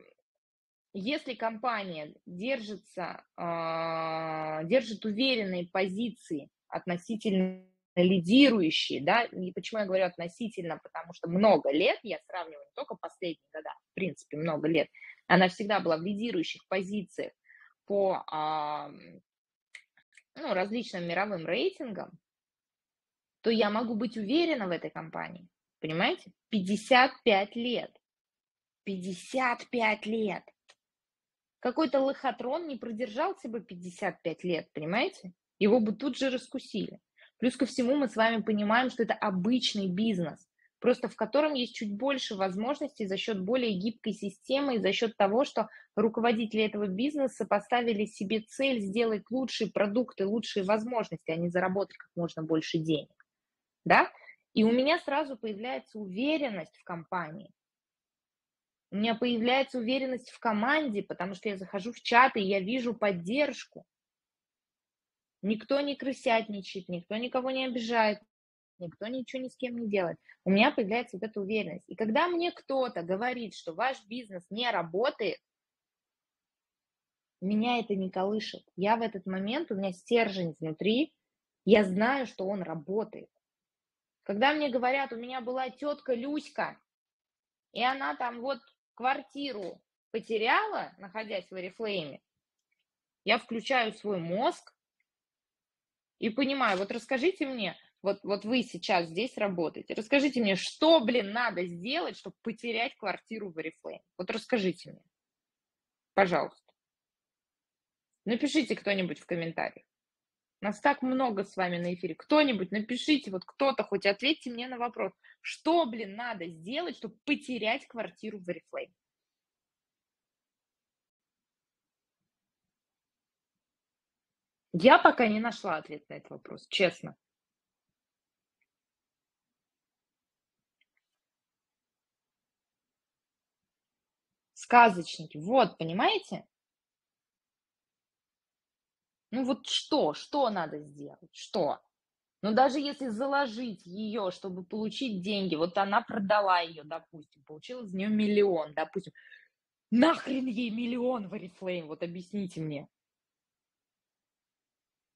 если компания держится, а, держит уверенные позиции относительно лидирующие, да, и почему я говорю относительно, потому что много лет, я сравниваю не только последние года, в принципе, много лет, она всегда была в лидирующих позициях по а, ну, различным мировым рейтингам, то я могу быть уверена в этой компании, понимаете, пятьдесят пять лет, пятьдесят пять лет, какой-то лохотрон не продержался бы пятьдесят пять лет, понимаете, его бы тут же раскусили. Плюс ко всему мы с вами понимаем, что это обычный бизнес, просто в котором есть чуть больше возможностей за счет более гибкой системы и за счет того, что руководители этого бизнеса поставили себе цель сделать лучшие продукты, лучшие возможности, а не заработать как можно больше денег. Да? И у меня сразу появляется уверенность в компании. У меня появляется уверенность в команде, потому что я захожу в чат, и я вижу поддержку. Никто не крысятничает, никто никого не обижает, никто ничего ни с кем не делает. У меня появляется вот эта уверенность. И когда мне кто-то говорит, что ваш бизнес не работает, меня это не колышет. Я в этот момент, у меня стержень внутри, я знаю, что он работает. Когда мне говорят, у меня была тетка Люська, и она там вот квартиру потеряла, находясь в Орифлейме, я включаю свой мозг, и понимаю, вот расскажите мне, вот, вот вы сейчас здесь работаете, расскажите мне, что, блин, надо сделать, чтобы потерять квартиру в Oriflame? Вот расскажите мне, пожалуйста. Напишите кто-нибудь в комментариях. Нас так много с вами на эфире. Кто-нибудь напишите, вот кто-то хоть ответьте мне на вопрос, что, блин, надо сделать, чтобы потерять квартиру в Oriflame? Я пока не нашла ответ на этот вопрос, честно. Сказочники, вот, понимаете? Ну вот что, что надо сделать, что? Ну даже если заложить ее, чтобы получить деньги, вот она продала ее, допустим, получила из нее миллион, допустим. Нахрен ей миллион в Oriflame, вот объясните мне.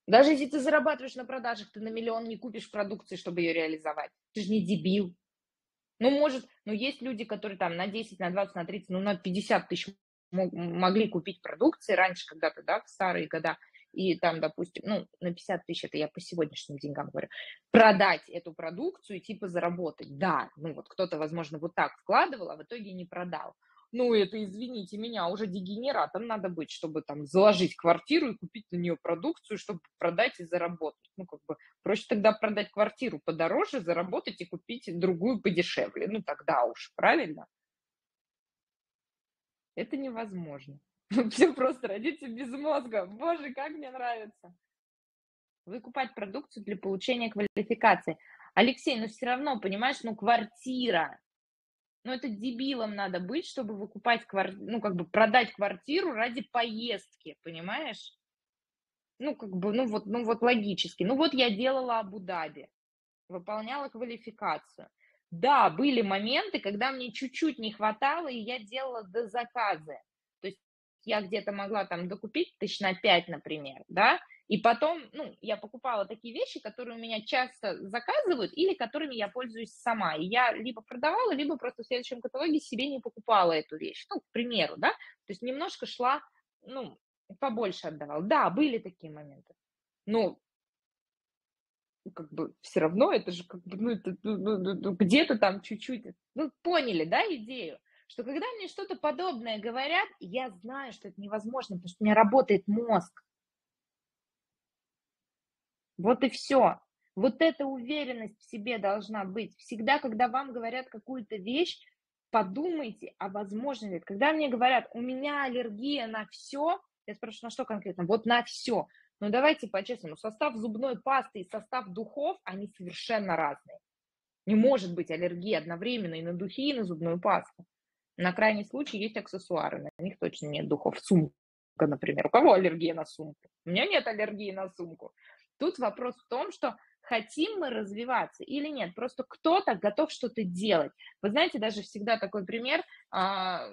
Даже если ты зарабатываешь на продажах, ты на миллион не купишь продукции, чтобы ее реализовать. Ты же не дебил. Ну, может, ну, есть люди, которые там на десять, на двадцать, на тридцать, ну, на пятьдесят тысяч мог, могли купить продукции раньше когда-то, да, в старые года. И там, допустим, ну, на пятьдесят тысяч, это я по сегодняшним деньгам говорю, продать эту продукцию и типа заработать. Да, ну, вот кто-то, возможно, вот так вкладывал, а в итоге не продал. Ну, это, извините меня, уже дегенератом надо быть, чтобы там заложить квартиру и купить на нее продукцию, чтобы продать и заработать. Ну, как бы проще тогда продать квартиру подороже, заработать и купить другую подешевле. Ну, тогда уж, правильно? Это невозможно. Все просто родиться без мозга. Боже, как мне нравится. Выкупать продукцию для получения квалификации. Алексей, ну все равно, понимаешь, ну квартира. Но это дебилом надо быть, чтобы выкупать квартиру, ну, как бы продать квартиру ради поездки, понимаешь? Ну, как бы, ну вот, ну вот логически. Ну вот я делала Абу-Даби, выполняла квалификацию. Да, были моменты, когда мне чуть-чуть не хватало, и я делала до заказа. То есть я где-то могла там докупить тысяч на пять, например, да? И потом, ну, я покупала такие вещи, которые у меня часто заказывают или которыми я пользуюсь сама. И я либо продавала, либо просто в следующем каталоге себе не покупала эту вещь. Ну, к примеру, да. То есть немножко шла, ну, побольше отдавала. Да, были такие моменты. Но как бы все равно это же как бы, ну, это, ну, где-то там чуть-чуть. Ну, поняли, да, идею? Что когда мне что-то подобное говорят, я знаю, что это невозможно, потому что у меня работает мозг. Вот и все. Вот эта уверенность в себе должна быть. Всегда, когда вам говорят какую-то вещь, подумайте, а возможно ли это. Когда мне говорят, у меня аллергия на все, я спрашиваю, на что конкретно? Вот на все. Но давайте по-честному, состав зубной пасты и состав духов, они совершенно разные. Не может быть аллергии одновременно и на духи, и на зубную пасту. На крайний случай есть аксессуары, на них точно нет духов. Сумка, например. У кого аллергия на сумку? У меня нет аллергии на сумку. Тут вопрос в том, что хотим мы развиваться или нет. Просто кто-то готов что-то делать. Вы знаете, даже всегда такой пример а,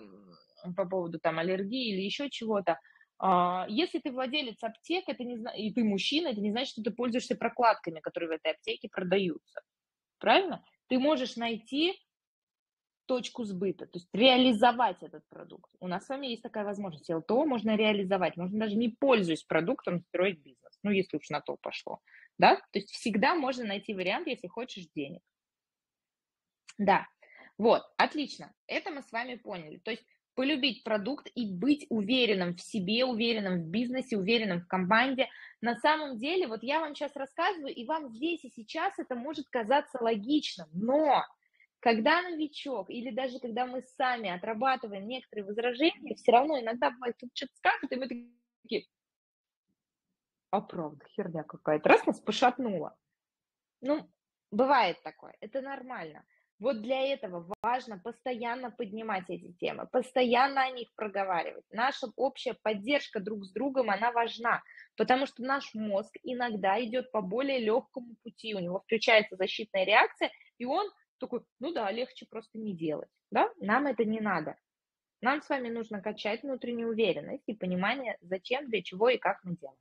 по поводу там аллергии или еще чего-то. А, если ты владелец аптек, это не, и ты мужчина, это не значит, что ты пользуешься прокладками, которые в этой аптеке продаются. Правильно? Ты можешь найти точку сбыта, то есть реализовать этот продукт. У нас с вами есть такая возможность. эл тэ о можно реализовать, можно даже не пользуясь продуктом строить бизнес, ну, если уж на то пошло, да? То есть всегда можно найти вариант, если хочешь денег. Да, вот, отлично, это мы с вами поняли. То есть полюбить продукт и быть уверенным в себе, уверенным в бизнесе, уверенным в команде. На самом деле, вот я вам сейчас рассказываю, и вам здесь и сейчас это может казаться логичным, но когда новичок или даже когда мы сами отрабатываем некоторые возражения, все равно иногда бывает, тут что-то скажут, и мы такие, а правда, херня какая-то, раз нас пошатнуло. Ну, бывает такое, это нормально. Вот для этого важно постоянно поднимать эти темы, постоянно о них проговаривать. Наша общая поддержка друг с другом, она важна, потому что наш мозг иногда идет по более легкому пути, у него включается защитная реакция, и он такой, ну да, легче просто не делать, да, нам это не надо. Нам с вами нужно качать внутреннюю уверенность и понимание, зачем, для чего и как мы делаем.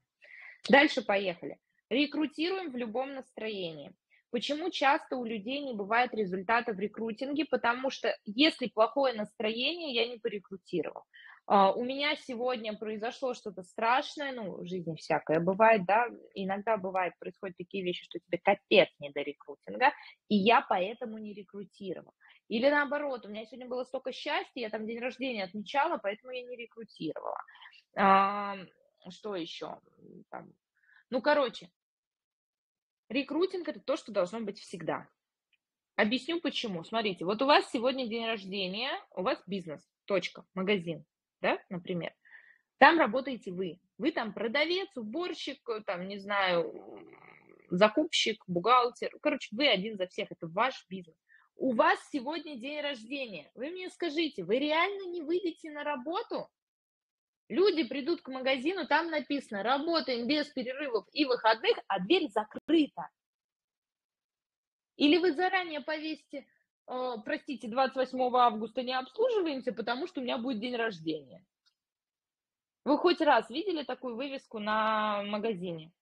Дальше поехали. Рекрутируем в любом настроении. Почему часто у людей не бывает результата в рекрутинге? Потому что если плохое настроение, я не порекрутировал. У меня сегодня произошло что-то страшное, ну, в жизни всякое бывает, да, иногда бывает, происходят такие вещи, что тебе капец не до рекрутинга, и я поэтому не рекрутировала. Или наоборот, у меня сегодня было столько счастья, я там день рождения отмечала, поэтому я не рекрутировала. А, что еще? Там. Ну, короче. Рекрутинг – это то, что должно быть всегда. Объясню, почему. Смотрите, вот у вас сегодня день рождения, у вас бизнес, точка, магазин, да, например. Там работаете вы. Вы там продавец, уборщик, там, не знаю, закупщик, бухгалтер. Короче, вы один за всех, это ваш бизнес. У вас сегодня день рождения. Вы мне скажите, вы реально не выйдете на работу? Люди придут к магазину, там написано «Работаем без перерывов и выходных», а дверь закрыта. Или вы заранее повесите, э, простите, двадцать восьмого августа не обслуживаемся, потому что у меня будет день рождения. Вы хоть раз видели такую вывеску на магазине?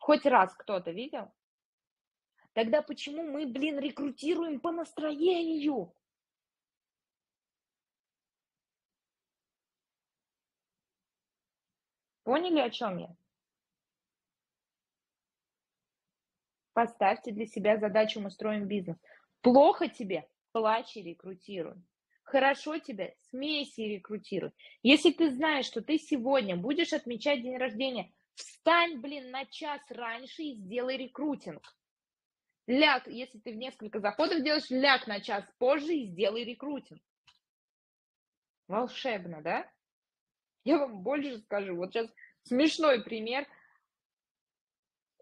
Хоть раз кто-то видел? Тогда почему мы, блин, рекрутируем по настроению? Поняли, о чем я? Поставьте для себя задачу «Мы строим бизнес». Плохо тебе – плачь и рекрутируй. Хорошо тебе – смейся и рекрутируй. Если ты знаешь, что ты сегодня будешь отмечать день рождения, встань, блин, на час раньше и сделай рекрутинг. Ляг, если ты в несколько заходов делаешь, ляг на час позже и сделай рекрутинг. Волшебно, да? Я вам больше скажу, вот сейчас смешной пример,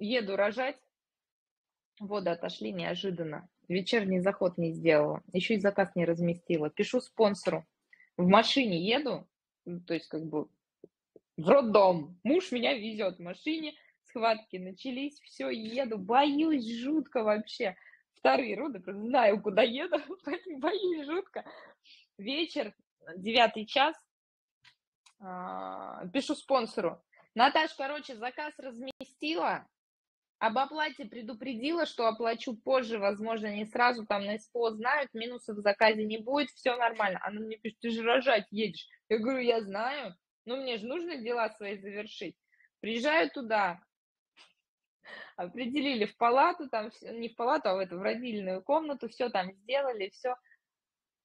еду рожать, воды отошли неожиданно, вечерний заход не сделала, еще и заказ не разместила, пишу спонсору, в машине еду, то есть как бы в роддом, муж меня везет в машине, схватки начались, все, еду, боюсь жутко вообще, вторые роды, знаю, куда еду, боюсь жутко, вечер, девятый час, пишу спонсору. Наташ, короче, заказ разместила, об оплате предупредила, что оплачу позже, возможно, не сразу, там на СПО знают, минусов в заказе не будет, все нормально. Она мне пишет, ты же рожать едешь. Я говорю, я знаю, но мне же нужно дела свои завершить. Приезжаю туда, определили в палату, там не в палату, а в, эту, в родильную комнату, все там сделали, все.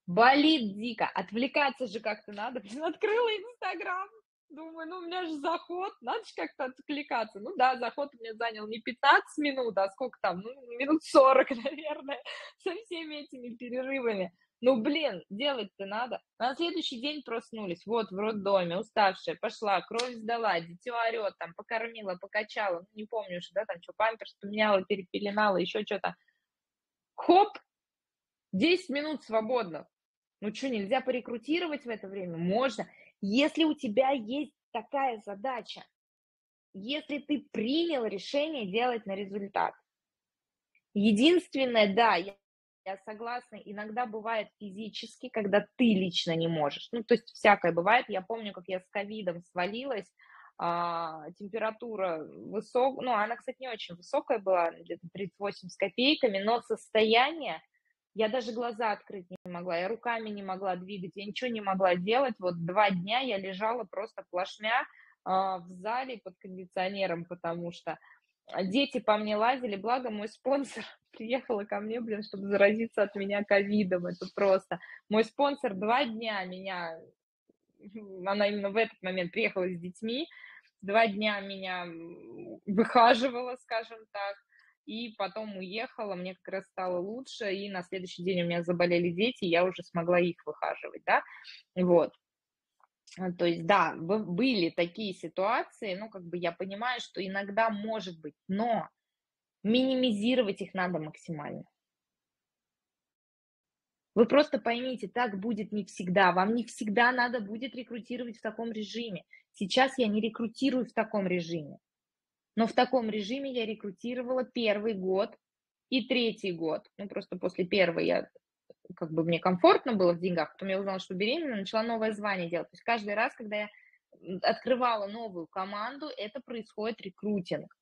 Болит дико, отвлекаться же как-то надо. Открыла Инстаграм, думаю, ну у меня же заход, надо же как-то отвлекаться. Ну да, заход у меня занял не пятнадцать минут, а сколько там, ну минут сорок, наверное, со всеми этими перерывами. Ну, блин, делать-то надо. На следующий день проснулись, вот в роддоме, уставшая, пошла, кровь сдала, дитё орёт, там, покормила, покачала, ну, не помню уже, да, там, что, памперс поменяла, перепеленала, еще что-то. Хоп, десять минут свободно. Ну, что, нельзя порекрутировать в это время? Можно. Если у тебя есть такая задача, если ты принял решение делать на результат. Единственное, да, я... Я согласна, иногда бывает физически, когда ты лично не можешь. Ну, то есть всякое бывает. Я помню, как я с ковидом свалилась, а, температура высокая, ну, она, кстати, не очень высокая была, где-то тридцать восемь с копейками, но состояние, я даже глаза открыть не могла, я руками не могла двигать, я ничего не могла делать. Вот два дня я лежала просто плашмя а, в зале под кондиционером, потому что... Дети по мне лазили, благо мой спонсор приехала ко мне, блин, чтобы заразиться от меня ковидом, это просто. Мой спонсор два дня меня, она именно в этот момент приехала с детьми, два дня меня выхаживала, скажем так, и потом уехала, мне как раз стало лучше, и на следующий день у меня заболели дети, я уже смогла их выхаживать, да, вот. То есть, да, были такие ситуации, ну, как бы я понимаю, что иногда может быть, но минимизировать их надо максимально. Вы просто поймите, так будет не всегда, вам не всегда надо будет рекрутировать в таком режиме. Сейчас я не рекрутирую в таком режиме, но в таком режиме я рекрутировала первый год и третий год, ну, просто после первого я... как бы мне комфортно было в деньгах, потом я узнала, что беременна, начала новое звание делать. То есть каждый раз, когда я открывала новую команду, это происходит рекрутинг.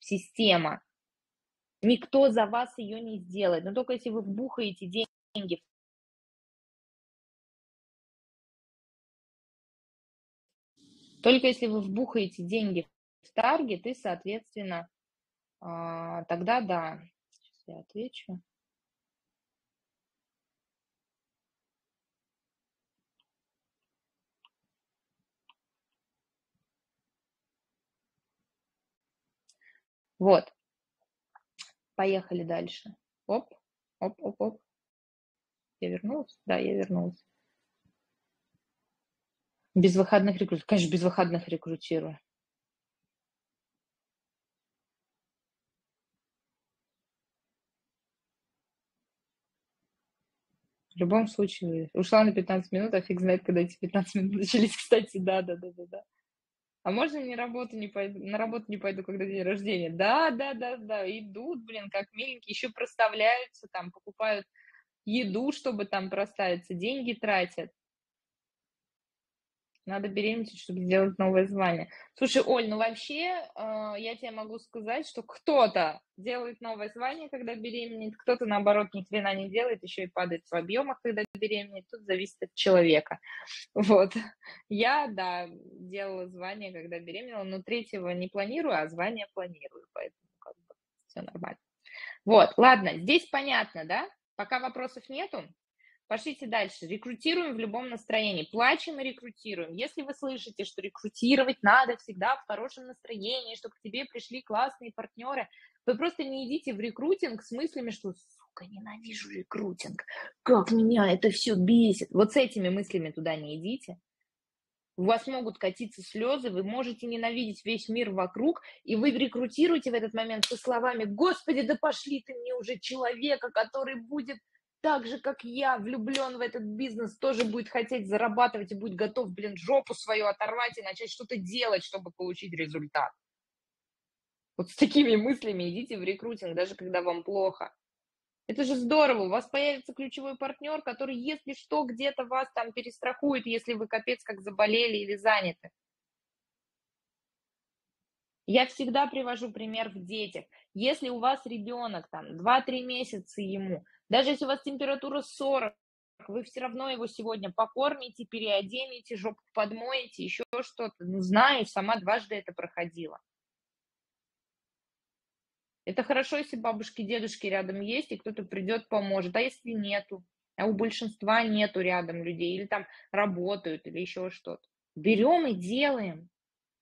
Система. Никто за вас ее не сделает. Но только если вы вбухаете деньги только если вы вбухаете деньги в таргет, и, соответственно, тогда да. Сейчас я отвечу. Вот, поехали дальше. Оп, оп, оп, оп. Я вернулась? Да, я вернулась. Без выходных рекрутирую. Конечно, без выходных рекрутирую. В любом случае, ушла на пятнадцать минут, а фиг знает, когда эти пятнадцать минут начались, кстати, да, да, да, да, да. А можно мне работу не пойду, на работу не пойду, когда день рождения? Да, да, да, да, идут, блин, как миленькие, еще проставляются, там, покупают еду, чтобы там проставиться, деньги тратят. Надо беременеть, чтобы сделать новое звание. Слушай, Оль, ну вообще, э, я тебе могу сказать, что кто-то делает новое звание, когда беременеет, кто-то, наоборот, ни хрена не делает, еще и падает в объемах, когда беременеет. Тут зависит от человека. Вот. Я, да, делала звание, когда беременела, но третьего не планирую, а звание планирую, поэтому как бы все нормально. Вот, ладно, здесь понятно, да? Пока вопросов нету. Пошлите дальше. Рекрутируем в любом настроении. Плачем и рекрутируем. Если вы слышите, что рекрутировать надо всегда в хорошем настроении, чтобы к тебе пришли классные партнеры, вы просто не идите в рекрутинг с мыслями, что, сука, ненавижу рекрутинг, как меня это все бесит. Вот с этими мыслями туда не идите. У вас могут катиться слезы, вы можете ненавидеть весь мир вокруг, и вы рекрутируете в этот момент со словами: «Господи, да пошли ты мне уже человека, который будет... так же, как я, влюблен в этот бизнес, тоже будет хотеть зарабатывать и будет готов, блин, жопу свою оторвать и начать что-то делать, чтобы получить результат». Вот с такими мыслями идите в рекрутинг, даже когда вам плохо. Это же здорово, у вас появится ключевой партнер, который, если что, где-то вас там перестрахует, если вы капец как заболели или заняты. Я всегда привожу пример в детях. Если у вас ребенок, там, два-три месяца ему, даже если у вас температура сорок, вы все равно его сегодня покормите, переоденете, жопку подмоете, еще что-то. Ну, знаю, сама дважды это проходила. Это хорошо, если бабушки, дедушки рядом есть, и кто-то придет, поможет. А если нету? А у большинства нету рядом людей, или там работают, или еще что-то. Берем и делаем.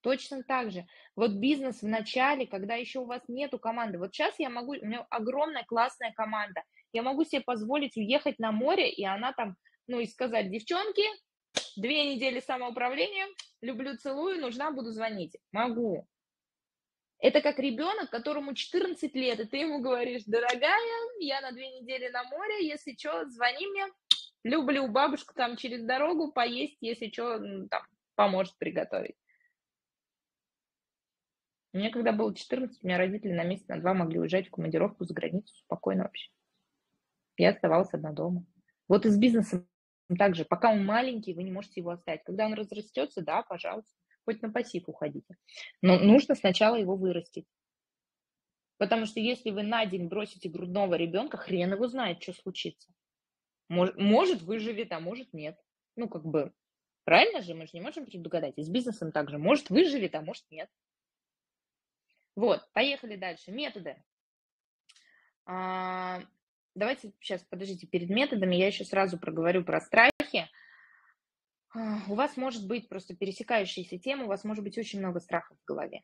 Точно так же. Вот бизнес в начале, когда еще у вас нету команды. Вот сейчас я могу, у меня огромная классная команда. я могу себе позволить уехать на море, и она там, ну, и сказать: девчонки, две недели самоуправления, люблю, целую, нужна, буду звонить. Могу. Это как ребенок, которому четырнадцать лет, и ты ему говоришь: дорогая, я на две недели на море, если что, звони мне, люблю, бабушку там через дорогу, поесть, если что, ну, там, поможет приготовить. Мне когда было четырнадцать, у меня родители на месяц, на два могли уезжать в командировку за границу спокойно вообще. Я оставалась одна дома. Вот и с бизнесом также. Пока он маленький, вы не можете его оставить. Когда он разрастется, да, пожалуйста, хоть на пассив уходите. Но нужно сначала его вырастить. Потому что если вы на день бросите грудного ребенка, хрен его знает, что случится. Может, выживет, а может, нет. Ну, как бы, правильно же? Мы же не можем предугадать. И с бизнесом также. Может, выживет, а может, нет. Вот, поехали дальше. Методы. А, давайте сейчас, подождите, перед методами я еще сразу проговорю про страхи. А, у вас может быть просто пересекающаяся тема, у вас может быть очень много страхов в голове.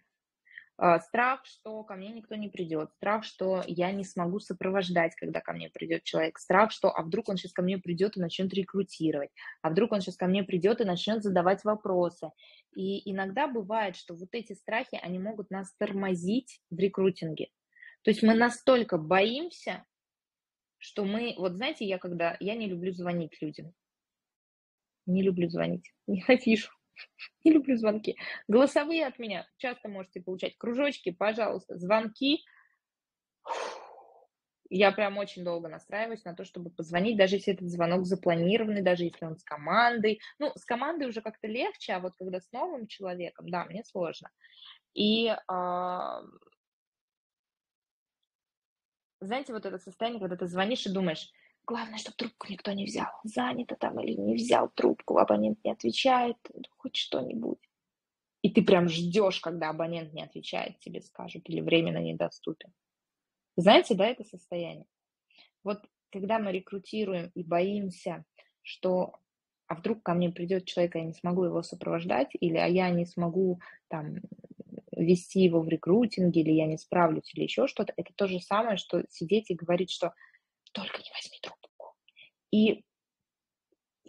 А, страх, что ко мне никто не придет, страх, что я не смогу сопровождать, когда ко мне придет человек, страх, что а вдруг он сейчас ко мне придет и начнет рекрутировать, а вдруг он сейчас ко мне придет и начнет задавать вопросы. И иногда бывает, что вот эти страхи, они могут нас тормозить в рекрутинге. То есть мы настолько боимся, что мы... Вот знаете, я когда... Я не люблю звонить людям. Не люблю звонить. Ненавижу. Не люблю звонки. Голосовые от меня часто можете получать. Кружочки, пожалуйста. Звонки. Я прям очень долго настраиваюсь на то, чтобы позвонить, даже если этот звонок запланированный, даже если он с командой. Ну, с командой уже как-то легче, а вот когда с новым человеком, да, мне сложно. И, а, знаете, вот это состояние, когда ты звонишь и думаешь, главное, чтобы трубку никто не взял, занято там или не взял трубку, абонент не отвечает, хоть что-нибудь. И ты прям ждешь, когда абонент не отвечает, тебе скажут, или временно недоступен. Знаете, да, это состояние. Вот когда мы рекрутируем и боимся, что а вдруг ко мне придет человек, а я не смогу его сопровождать, или а я не смогу там вести его в рекрутинге, или я не справлюсь, или еще что-то, это то же самое, что сидеть и говорить, что только не возьми трубку. И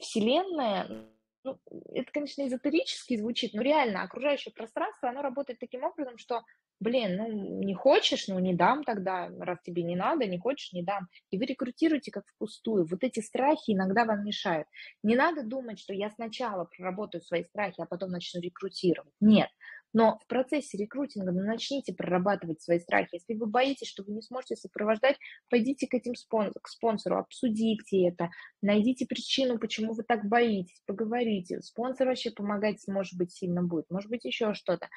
вселенная, ну, это, конечно, эзотерически звучит, но реально окружающее пространство, оно работает таким образом, что блин, ну не хочешь, ну не дам тогда, раз тебе не надо, не хочешь, не дам. И вы рекрутируете как впустую. Вот эти страхи иногда вам мешают. Не надо думать, что я сначала проработаю свои страхи, а потом начну рекрутировать. Нет. Но в процессе рекрутинга ну, начните прорабатывать свои страхи. Если вы боитесь, что вы не сможете сопровождать, пойдите к этим спонсору, к спонсору, обсудите это, найдите причину, почему вы так боитесь, поговорите. Спонсор вообще помогать, может быть, сильно будет, может быть, еще что-то.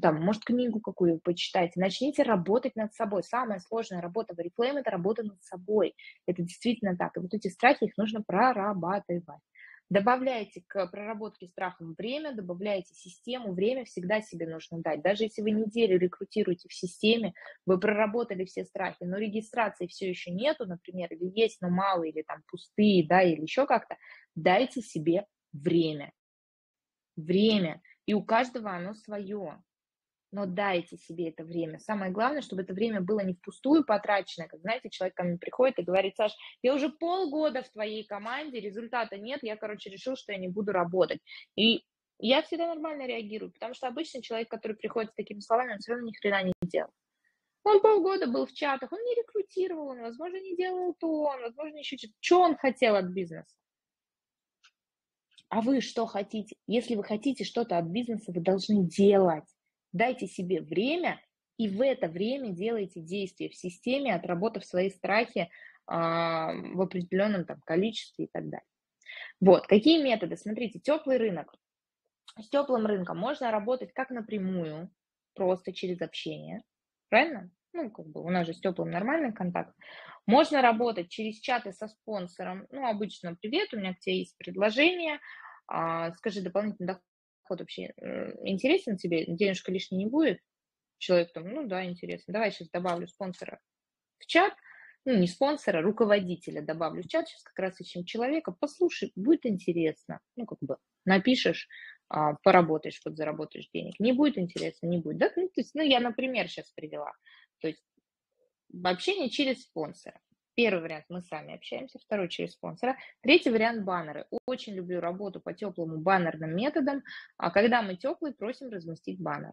Там, может, книгу какую почитайте. Начните работать над собой. Самая сложная работа в Oriflame – это работа над собой. Это действительно так. И вот эти страхи, их нужно прорабатывать. Добавляйте к проработке страхов время, добавляйте систему, время всегда себе нужно дать. Даже если вы неделю рекрутируете в системе, вы проработали все страхи, но регистрации все еще нету, например, или есть, но мало, или там пустые, да, или еще как-то, дайте себе время. Время. И у каждого оно свое. Но дайте себе это время. Самое главное, чтобы это время было не впустую потрачено. Как, знаете, человек ко мне приходит и говорит: Саш, я уже полгода в твоей команде, результата нет, я, короче, решил, что я не буду работать. И я всегда нормально реагирую, потому что обычно человек, который приходит с такими словами, он все равно ни хрена не делал. Он полгода был в чатах, он не рекрутировал, он, возможно, не делал то, он, возможно, еще что-то. Что он хотел от бизнеса? А вы что хотите? Если вы хотите что-то от бизнеса, вы должны делать. Дайте себе время, и в это время делайте действия в системе, отработав свои страхи э, в определенном там, количестве и так далее. Вот, какие методы? Смотрите, теплый рынок. С теплым рынком можно работать как напрямую, просто через общение, правильно? Ну, как бы у нас же с теплым нормальный контакт. Можно работать через чаты со спонсором. Ну, обычно, привет, у меня к тебе есть предложение, э, скажи дополнительный доход. Ход вообще интересен тебе, денежка лишней не будет, человек там, ну да, интересно, давай сейчас добавлю спонсора в чат, ну не спонсора, руководителя добавлю в чат, сейчас как раз ищем человека, послушай, будет интересно, ну как бы напишешь, поработаешь, вот заработаешь денег, не будет интересно, не будет, да, ну, то есть, ну я, например, сейчас привела, то есть общение через спонсора. Первый вариант – мы сами общаемся, второй – через спонсора. Третий вариант – баннеры. Очень люблю работу по теплому баннерным методам, а когда мы теплый, просим разместить баннер.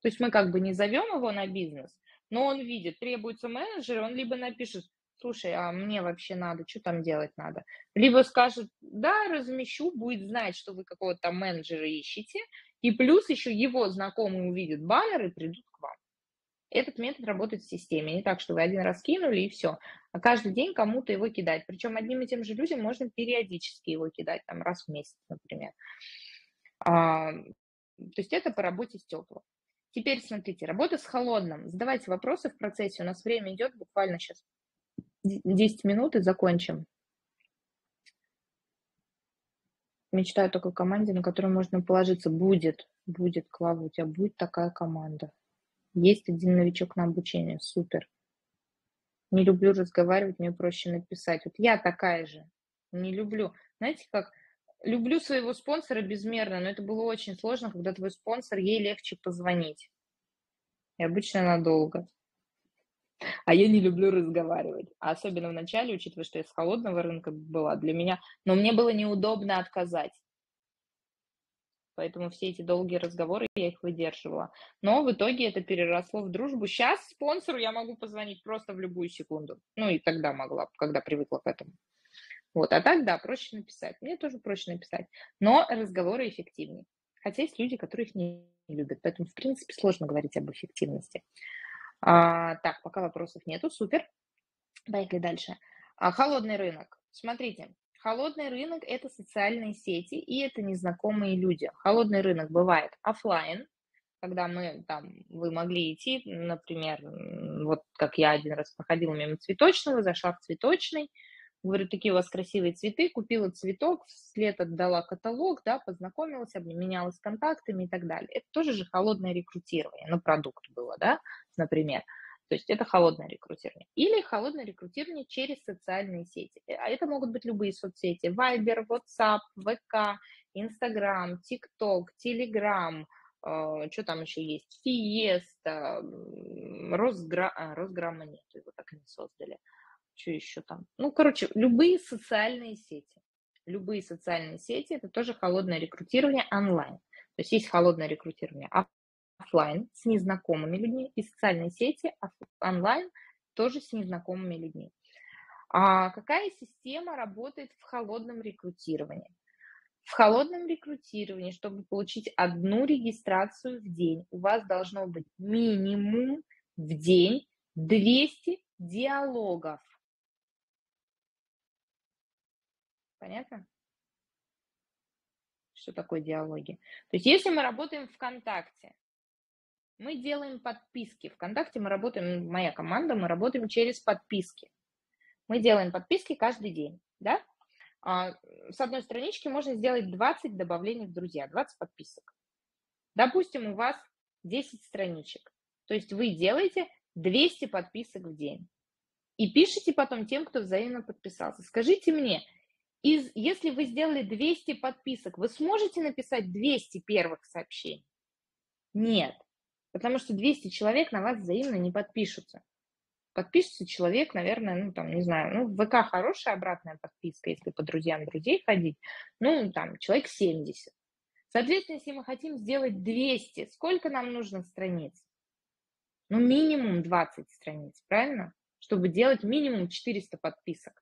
То есть мы как бы не зовем его на бизнес, но он видит, требуется менеджер, он либо напишет: слушай, а мне вообще надо, что там делать надо? Либо скажет: да, размещу, будет знать, что вы какого-то там менеджера ищете, и плюс еще его знакомые увидят баннер и придут к вам. Этот метод работает в системе, не так, что вы один раз кинули и все, а каждый день кому-то его кидать. Причем одним и тем же людям можно периодически его кидать, там раз в месяц, например. А, то есть это по работе с теплым. Теперь смотрите, работа с холодным. Задавайте вопросы в процессе, у нас время идет буквально сейчас десять минут и закончим. Мечтаю только о команде, на которую можно положиться. Будет, будет, Клава, у тебя будет такая команда. Есть один новичок на обучение, супер. Не люблю разговаривать, мне проще написать. Вот я такая же, не люблю. Знаете как, люблю своего спонсора безмерно, но это было очень сложно, когда твой спонсор, ей легче позвонить. И обычно надолго. А я не люблю разговаривать. А особенно в начале, учитывая, что я с холодного рынка была, для меня... Но мне было неудобно отказать. Поэтому все эти долгие разговоры я их выдерживала. Но в итоге это переросло в дружбу. Сейчас спонсору я могу позвонить просто в любую секунду. Ну и тогда могла, когда привыкла к этому. Вот. А так, да, проще написать. Мне тоже проще написать. Но разговоры эффективнее. Хотя есть люди, которые их не любят. Поэтому, в принципе, сложно говорить об эффективности. А, так, пока вопросов нету. Супер. Поехали дальше. А, холодный рынок. Смотрите. Холодный рынок – это социальные сети, и это незнакомые люди. Холодный рынок бывает офлайн, когда мы, там, вы могли идти, например, вот как я один раз проходила мимо цветочного, зашла в цветочный, говорю, такие у вас красивые цветы, купила цветок, вслед отдала каталог, да, познакомилась, обменялась контактами и так далее. Это тоже же холодное рекрутирование, на продукт было, да, например. То есть это холодное рекрутирование. Или холодное рекрутирование через социальные сети. А это могут быть любые соцсети. Viber, WhatsApp, ВК, Instagram, TikTok, Telegram, э, что там еще есть? Fiesta, Росгра... а, Росграмма нет, его так и не создали. Что еще там? Ну, короче, любые социальные сети. Любые социальные сети – это тоже холодное рекрутирование онлайн. То есть есть холодное рекрутирование офлайн с незнакомыми людьми, и социальные сети онлайн тоже с незнакомыми людьми. А какая система работает в холодном рекрутировании? В холодном рекрутировании, чтобы получить одну регистрацию в день, у вас должно быть минимум в день двести диалогов. Понятно? Что такое диалоги? То есть если мы работаем ВКонтакте, мы делаем подписки. ВКонтакте мы работаем, моя команда, мы работаем через подписки. Мы делаем подписки каждый день, да? С одной странички можно сделать двадцать добавлений в друзья, двадцать подписок. Допустим, у вас десять страничек. То есть вы делаете двести подписок в день. И пишите потом тем, кто взаимно подписался. Скажите мне, из, если вы сделали двести подписок, вы сможете написать двести первых сообщений? Нет. Потому что двести человек на вас взаимно не подпишутся. Подпишется человек, наверное, ну, там, не знаю, ну, в ВК хорошая обратная подписка, если по друзьям друзей ходить, ну, там, человек семьдесят. Соответственно, если мы хотим сделать двести, сколько нам нужно страниц? Ну, минимум двадцать страниц, правильно? Чтобы делать минимум четыреста подписок.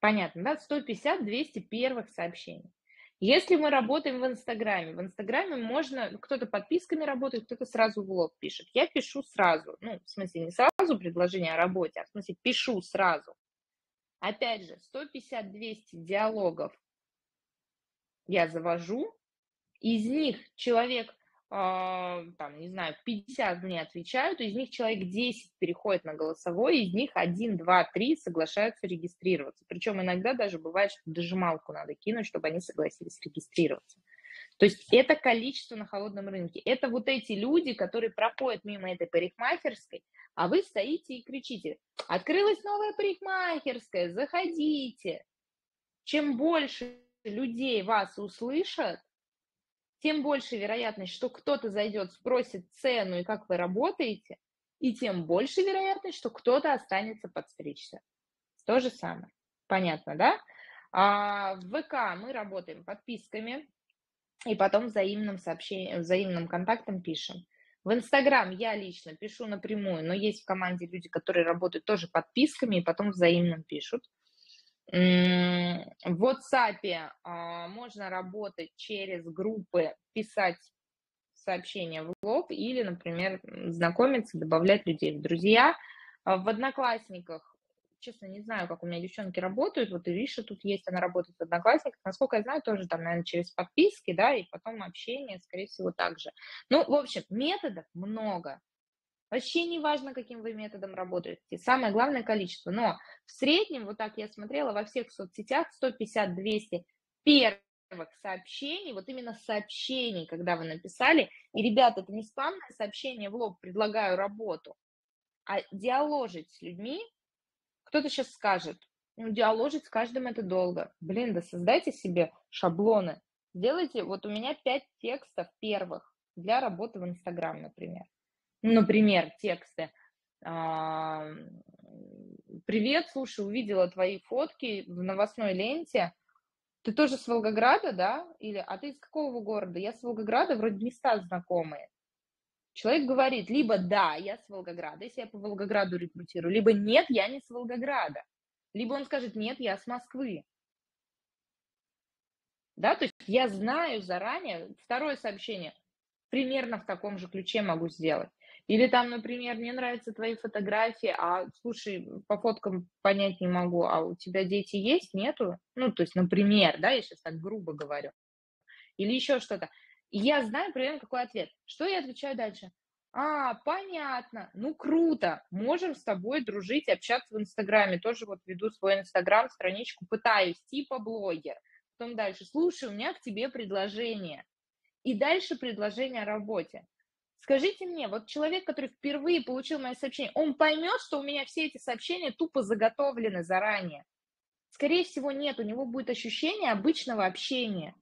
Понятно, да? сто пятьдесят — двести первых сообщений. Если мы работаем в Инстаграме, в Инстаграме можно, кто-то подписками работает, кто-то сразу в лоб пишет. Я пишу сразу, ну, в смысле не сразу предложение о работе, а в смысле пишу сразу. Опять же, сто пятьдесят — двести диалогов я завожу, из них человек, э, там, не знаю, пятьдесят мне отвечают, из них человек десять переходит на голосовой, из них один, два, три соглашаются регистрироваться. Причем иногда даже бывает, что дожималку надо кинуть, чтобы они согласились регистрироваться. То есть это количество на холодном рынке. Это вот эти люди, которые проходят мимо этой парикмахерской, а вы стоите и кричите: «Открылась новая парикмахерская, заходите!» Чем больше людей вас услышат, тем больше вероятность, что кто-то зайдет, спросит цену и как вы работаете, и тем больше вероятность, что кто-то останется подстричься. То же самое. Понятно, да? А в ВК мы работаем подписками и потом взаимным сообщением, взаимным контактом пишем. В Инстаграм я лично пишу напрямую, но есть в команде люди, которые работают тоже подписками и потом взаимным пишут. В WhatsApp можно работать через группы, писать сообщения в лоб или, например, знакомиться, добавлять людей в друзья. В Одноклассниках, честно, не знаю, как у меня девчонки работают. Вот Ириша тут есть, она работает в Одноклассниках. Насколько я знаю, тоже там, наверное, через подписки, да, и потом общение, скорее всего, так же. Ну, в общем, методов много. Вообще не важно, каким вы методом работаете. Самое главное количество. Но в среднем, вот так я смотрела, во всех соцсетях сто пятьдесят - двести первых сообщений, вот именно сообщений, когда вы написали. И, ребята, это не спамное сообщение в лоб, предлагаю работу, а диаложить с людьми. Кто-то сейчас скажет, ну, диаложить с каждым это долго. Блин, да создайте себе шаблоны. Сделайте, вот у меня пять текстов первых для работы в Инстаграм, например. Например, тексты. Привет, слушай, увидела твои фотки в новостной ленте. Ты тоже с Волгограда, да? Или, а ты из какого города? Я с Волгограда, вроде места знакомые. Человек говорит, либо да, я с Волгограда, если я по Волгограду рекрутирую, либо нет, я не с Волгограда. Либо он скажет, нет, я с Москвы. Да, то есть я знаю заранее. Второе сообщение примерно в таком же ключе могу сделать. Или там, например, мне нравятся твои фотографии, а слушай, по фоткам понять не могу, а у тебя дети есть, нету? Ну, то есть, например, да, я сейчас так грубо говорю. Или еще что-то. Я знаю примерно какой ответ. Что я отвечаю дальше? А, понятно, ну круто, можем с тобой дружить, общаться в Инстаграме. Тоже вот веду свой Инстаграм, страничку, пытаюсь, типа блогер. Потом дальше, слушай, у меня к тебе предложение. И дальше предложение о работе. Скажите мне, вот человек, который впервые получил мое сообщение, он поймет, что у меня все эти сообщения тупо заготовлены заранее? Скорее всего, нет, у него будет ощущение обычного общения.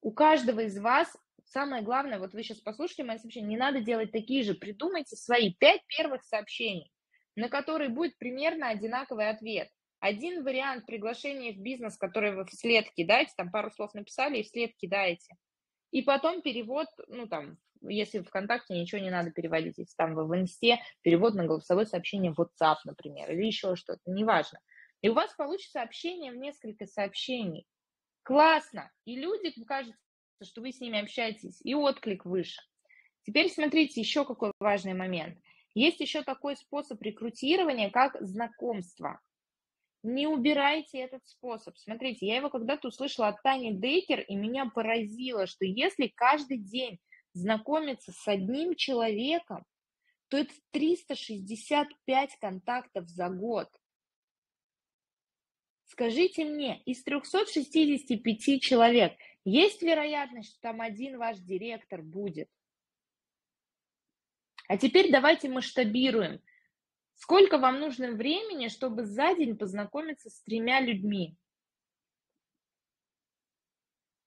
У каждого из вас, самое главное, вот вы сейчас послушали мои сообщения, не надо делать такие же, придумайте свои пять первых сообщений, на которые будет примерно одинаковый ответ. Один вариант приглашения в бизнес, который вы вслед кидаете, там пару слов написали и вслед кидаете. И потом перевод, ну там, если ВКонтакте ничего не надо переводить, если там вы в Инсте, перевод на голосовое сообщение в WhatsApp, например, или еще что-то, неважно. И у вас получится общение в несколько сообщений. Классно. И люди, кажется, что вы с ними общаетесь, и отклик выше. Теперь смотрите еще какой важный момент. Есть еще такой способ рекрутирования, как знакомство. Не убирайте этот способ. Смотрите, я его когда-то услышала от Тани Дейкер, и меня поразило, что если каждый день знакомиться с одним человеком, то это триста шестьдесят пять контактов за год. Скажите мне, из трёхсот шестидесяти пяти человек есть вероятность, что там один ваш директор будет? А теперь давайте масштабируем. Сколько вам нужно времени, чтобы за день познакомиться с тремя людьми?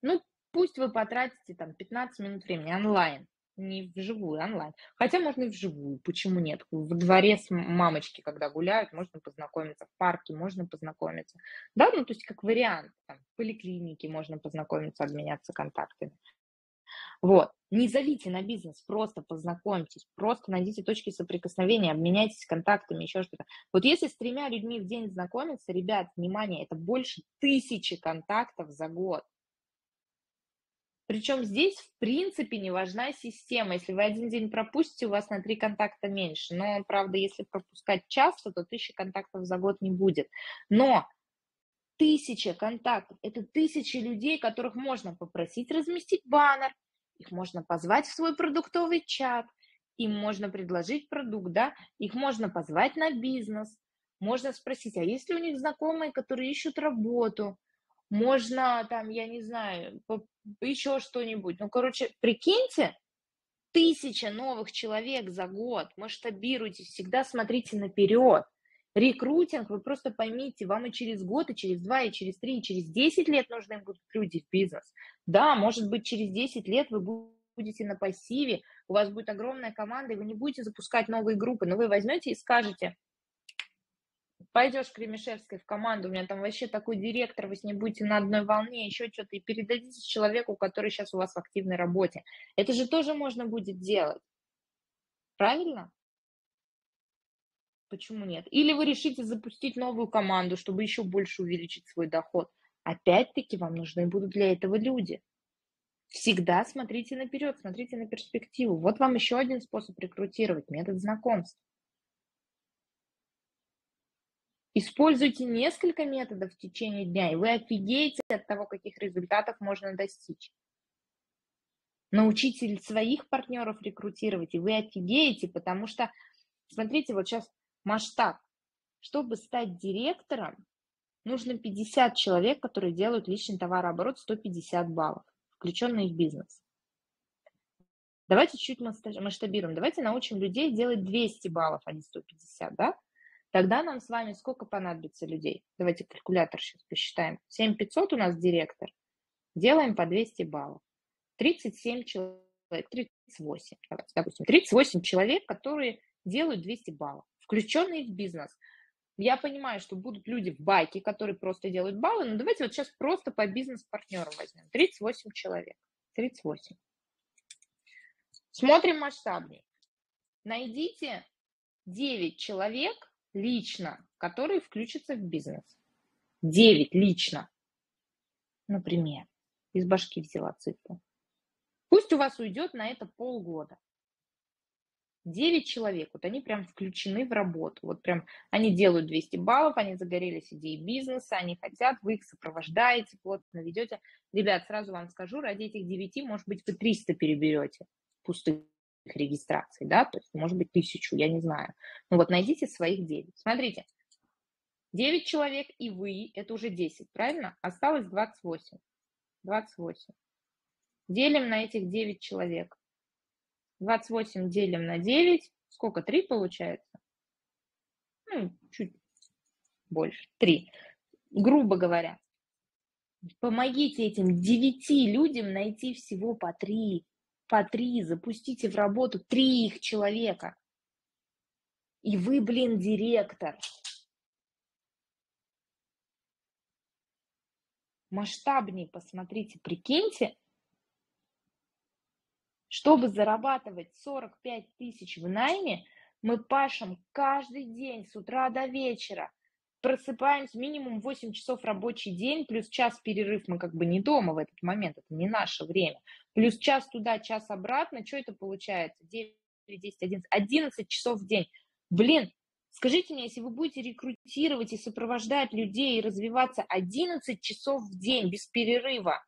Ну, пусть вы потратите там пятнадцать минут времени онлайн, не вживую, онлайн. Хотя можно и вживую, почему нет? Во дворе с мамочки, когда гуляют, можно познакомиться, в парке можно познакомиться. Да, ну то есть как вариант, там, в поликлинике можно познакомиться, обменяться контактами. Вот, не зовите на бизнес, просто познакомьтесь, просто найдите точки соприкосновения, обменяйтесь контактами, еще что-то. Вот если с тремя людьми в день знакомиться, ребят, внимание, это больше тысячи контактов за год. Причем здесь, в принципе, не важна система. Если вы один день пропустите, у вас на три контакта меньше. Но, правда, если пропускать часто, то тысячи контактов за год не будет. Но тысяча контактов – это тысячи людей, которых можно попросить разместить баннер, их можно позвать в свой продуктовый чат, им можно предложить продукт, да? Их можно позвать на бизнес, можно спросить, а есть ли у них знакомые, которые ищут работу? Можно там, я не знаю, еще что-нибудь. Ну, короче, прикиньте, тысяча новых человек за год, масштабируйте, всегда смотрите наперед. Рекрутинг, вы просто поймите, вам и через год, и через два, и через три, и через десять лет нужны будут люди в бизнес. Да, может быть, через десять лет вы будете на пассиве, у вас будет огромная команда, и вы не будете запускать новые группы, но вы возьмете и скажете: пойдешь к Ремешевской в команду, у меня там вообще такой директор, вы с ним будете на одной волне, еще что-то, и передадите человеку, который сейчас у вас в активной работе. Это же тоже можно будет делать. Правильно? Почему нет? Или вы решите запустить новую команду, чтобы еще больше увеличить свой доход. Опять-таки вам нужны будут для этого люди. Всегда смотрите наперед, смотрите на перспективу. Вот вам еще один способ рекрутировать – метод знакомств. Используйте несколько методов в течение дня, и вы офигеете от того, каких результатов можно достичь. Научите своих партнеров рекрутировать, и вы офигеете, потому что, смотрите, вот сейчас масштаб. Чтобы стать директором, нужно пятьдесят человек, которые делают личный товарооборот сто пятьдесят баллов, включенные в бизнес. Давайте чуть масштабируем. Давайте научим людей делать двести баллов, а не сто пятьдесят, да? Тогда нам с вами сколько понадобится людей? Давайте калькулятор сейчас посчитаем. семь тысяч пятьсот у нас директор. Делаем по двести баллов. тридцать семь человек, тридцать восемь. Давайте, допустим, тридцать восемь человек, которые делают двести баллов, включенные в бизнес. Я понимаю, что будут люди в байке, которые просто делают баллы, но давайте вот сейчас просто по бизнес-партнеру возьмем. тридцать восемь человек. тридцать восемь. Смотрим масштабнее. Найдите девять человек лично, которые включатся в бизнес. девять лично. Например, из башки взяла цифру. Пусть у вас уйдет на это полгода. девять человек, вот они прям включены в работу. Вот прям они делают двести баллов, они загорелись идеей бизнеса, они хотят, вы их сопровождаете, плотно ведете. Ребят, сразу вам скажу, ради этих девяти, может быть, вы триста переберете пустых регистраций, да, то есть, может быть, тысячу, я не знаю. Ну вот найдите своих девять. Смотрите, девять человек и вы, это уже десять, правильно? Осталось двадцать восемь. двадцать восемь. Делим на этих девять человек. двадцать восемь делим на девять. Сколько? три получается? Ну, чуть больше. три. Грубо говоря, помогите этим девяти людям найти всего по три. По три. Запустите в работу три их человека. И вы, блин, директор. Масштабнее посмотрите, прикиньте. Чтобы зарабатывать сорок пять тысяч в найме, мы пашем каждый день с утра до вечера. Просыпаемся минимум восемь часов рабочий день, плюс час перерыв, мы как бы не дома в этот момент, это не наше время. Плюс час туда, час обратно, что это получается? девять, десять, одиннадцать, одиннадцать часов в день. Блин, скажите мне, если вы будете рекрутировать и сопровождать людей и развиваться одиннадцать часов в день без перерыва,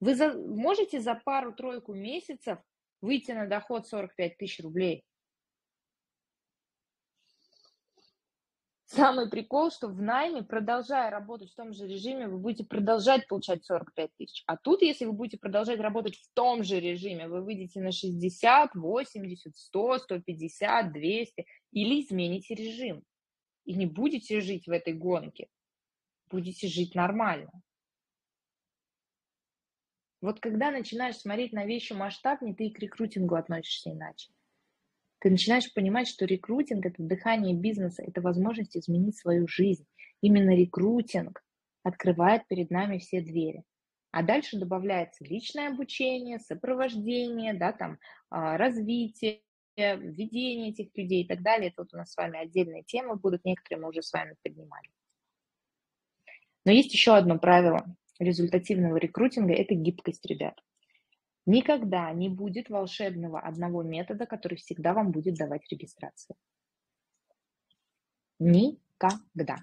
вы за, можете за пару-тройку месяцев выйти на доход сорок пять тысяч рублей? Самый прикол, что в найме, продолжая работать в том же режиме, вы будете продолжать получать сорок пять тысяч. А тут, если вы будете продолжать работать в том же режиме, вы выйдете на шестьдесят, восемьдесят, сто, сто пятьдесят, двести или измените режим. И не будете жить в этой гонке, будете жить нормально. Вот когда начинаешь смотреть на вещи масштабнее, ты и к рекрутингу относишься иначе. Ты начинаешь понимать, что рекрутинг – это дыхание бизнеса, это возможность изменить свою жизнь. Именно рекрутинг открывает перед нами все двери. А дальше добавляется личное обучение, сопровождение, да, там, развитие, ведение этих людей и так далее. Это вот у нас с вами отдельные темы будут, некоторые мы уже с вами поднимали. Но есть еще одно правило – результативного рекрутинга – это гибкость, ребят. Никогда не будет волшебного одного метода, который всегда вам будет давать регистрацию. Никогда.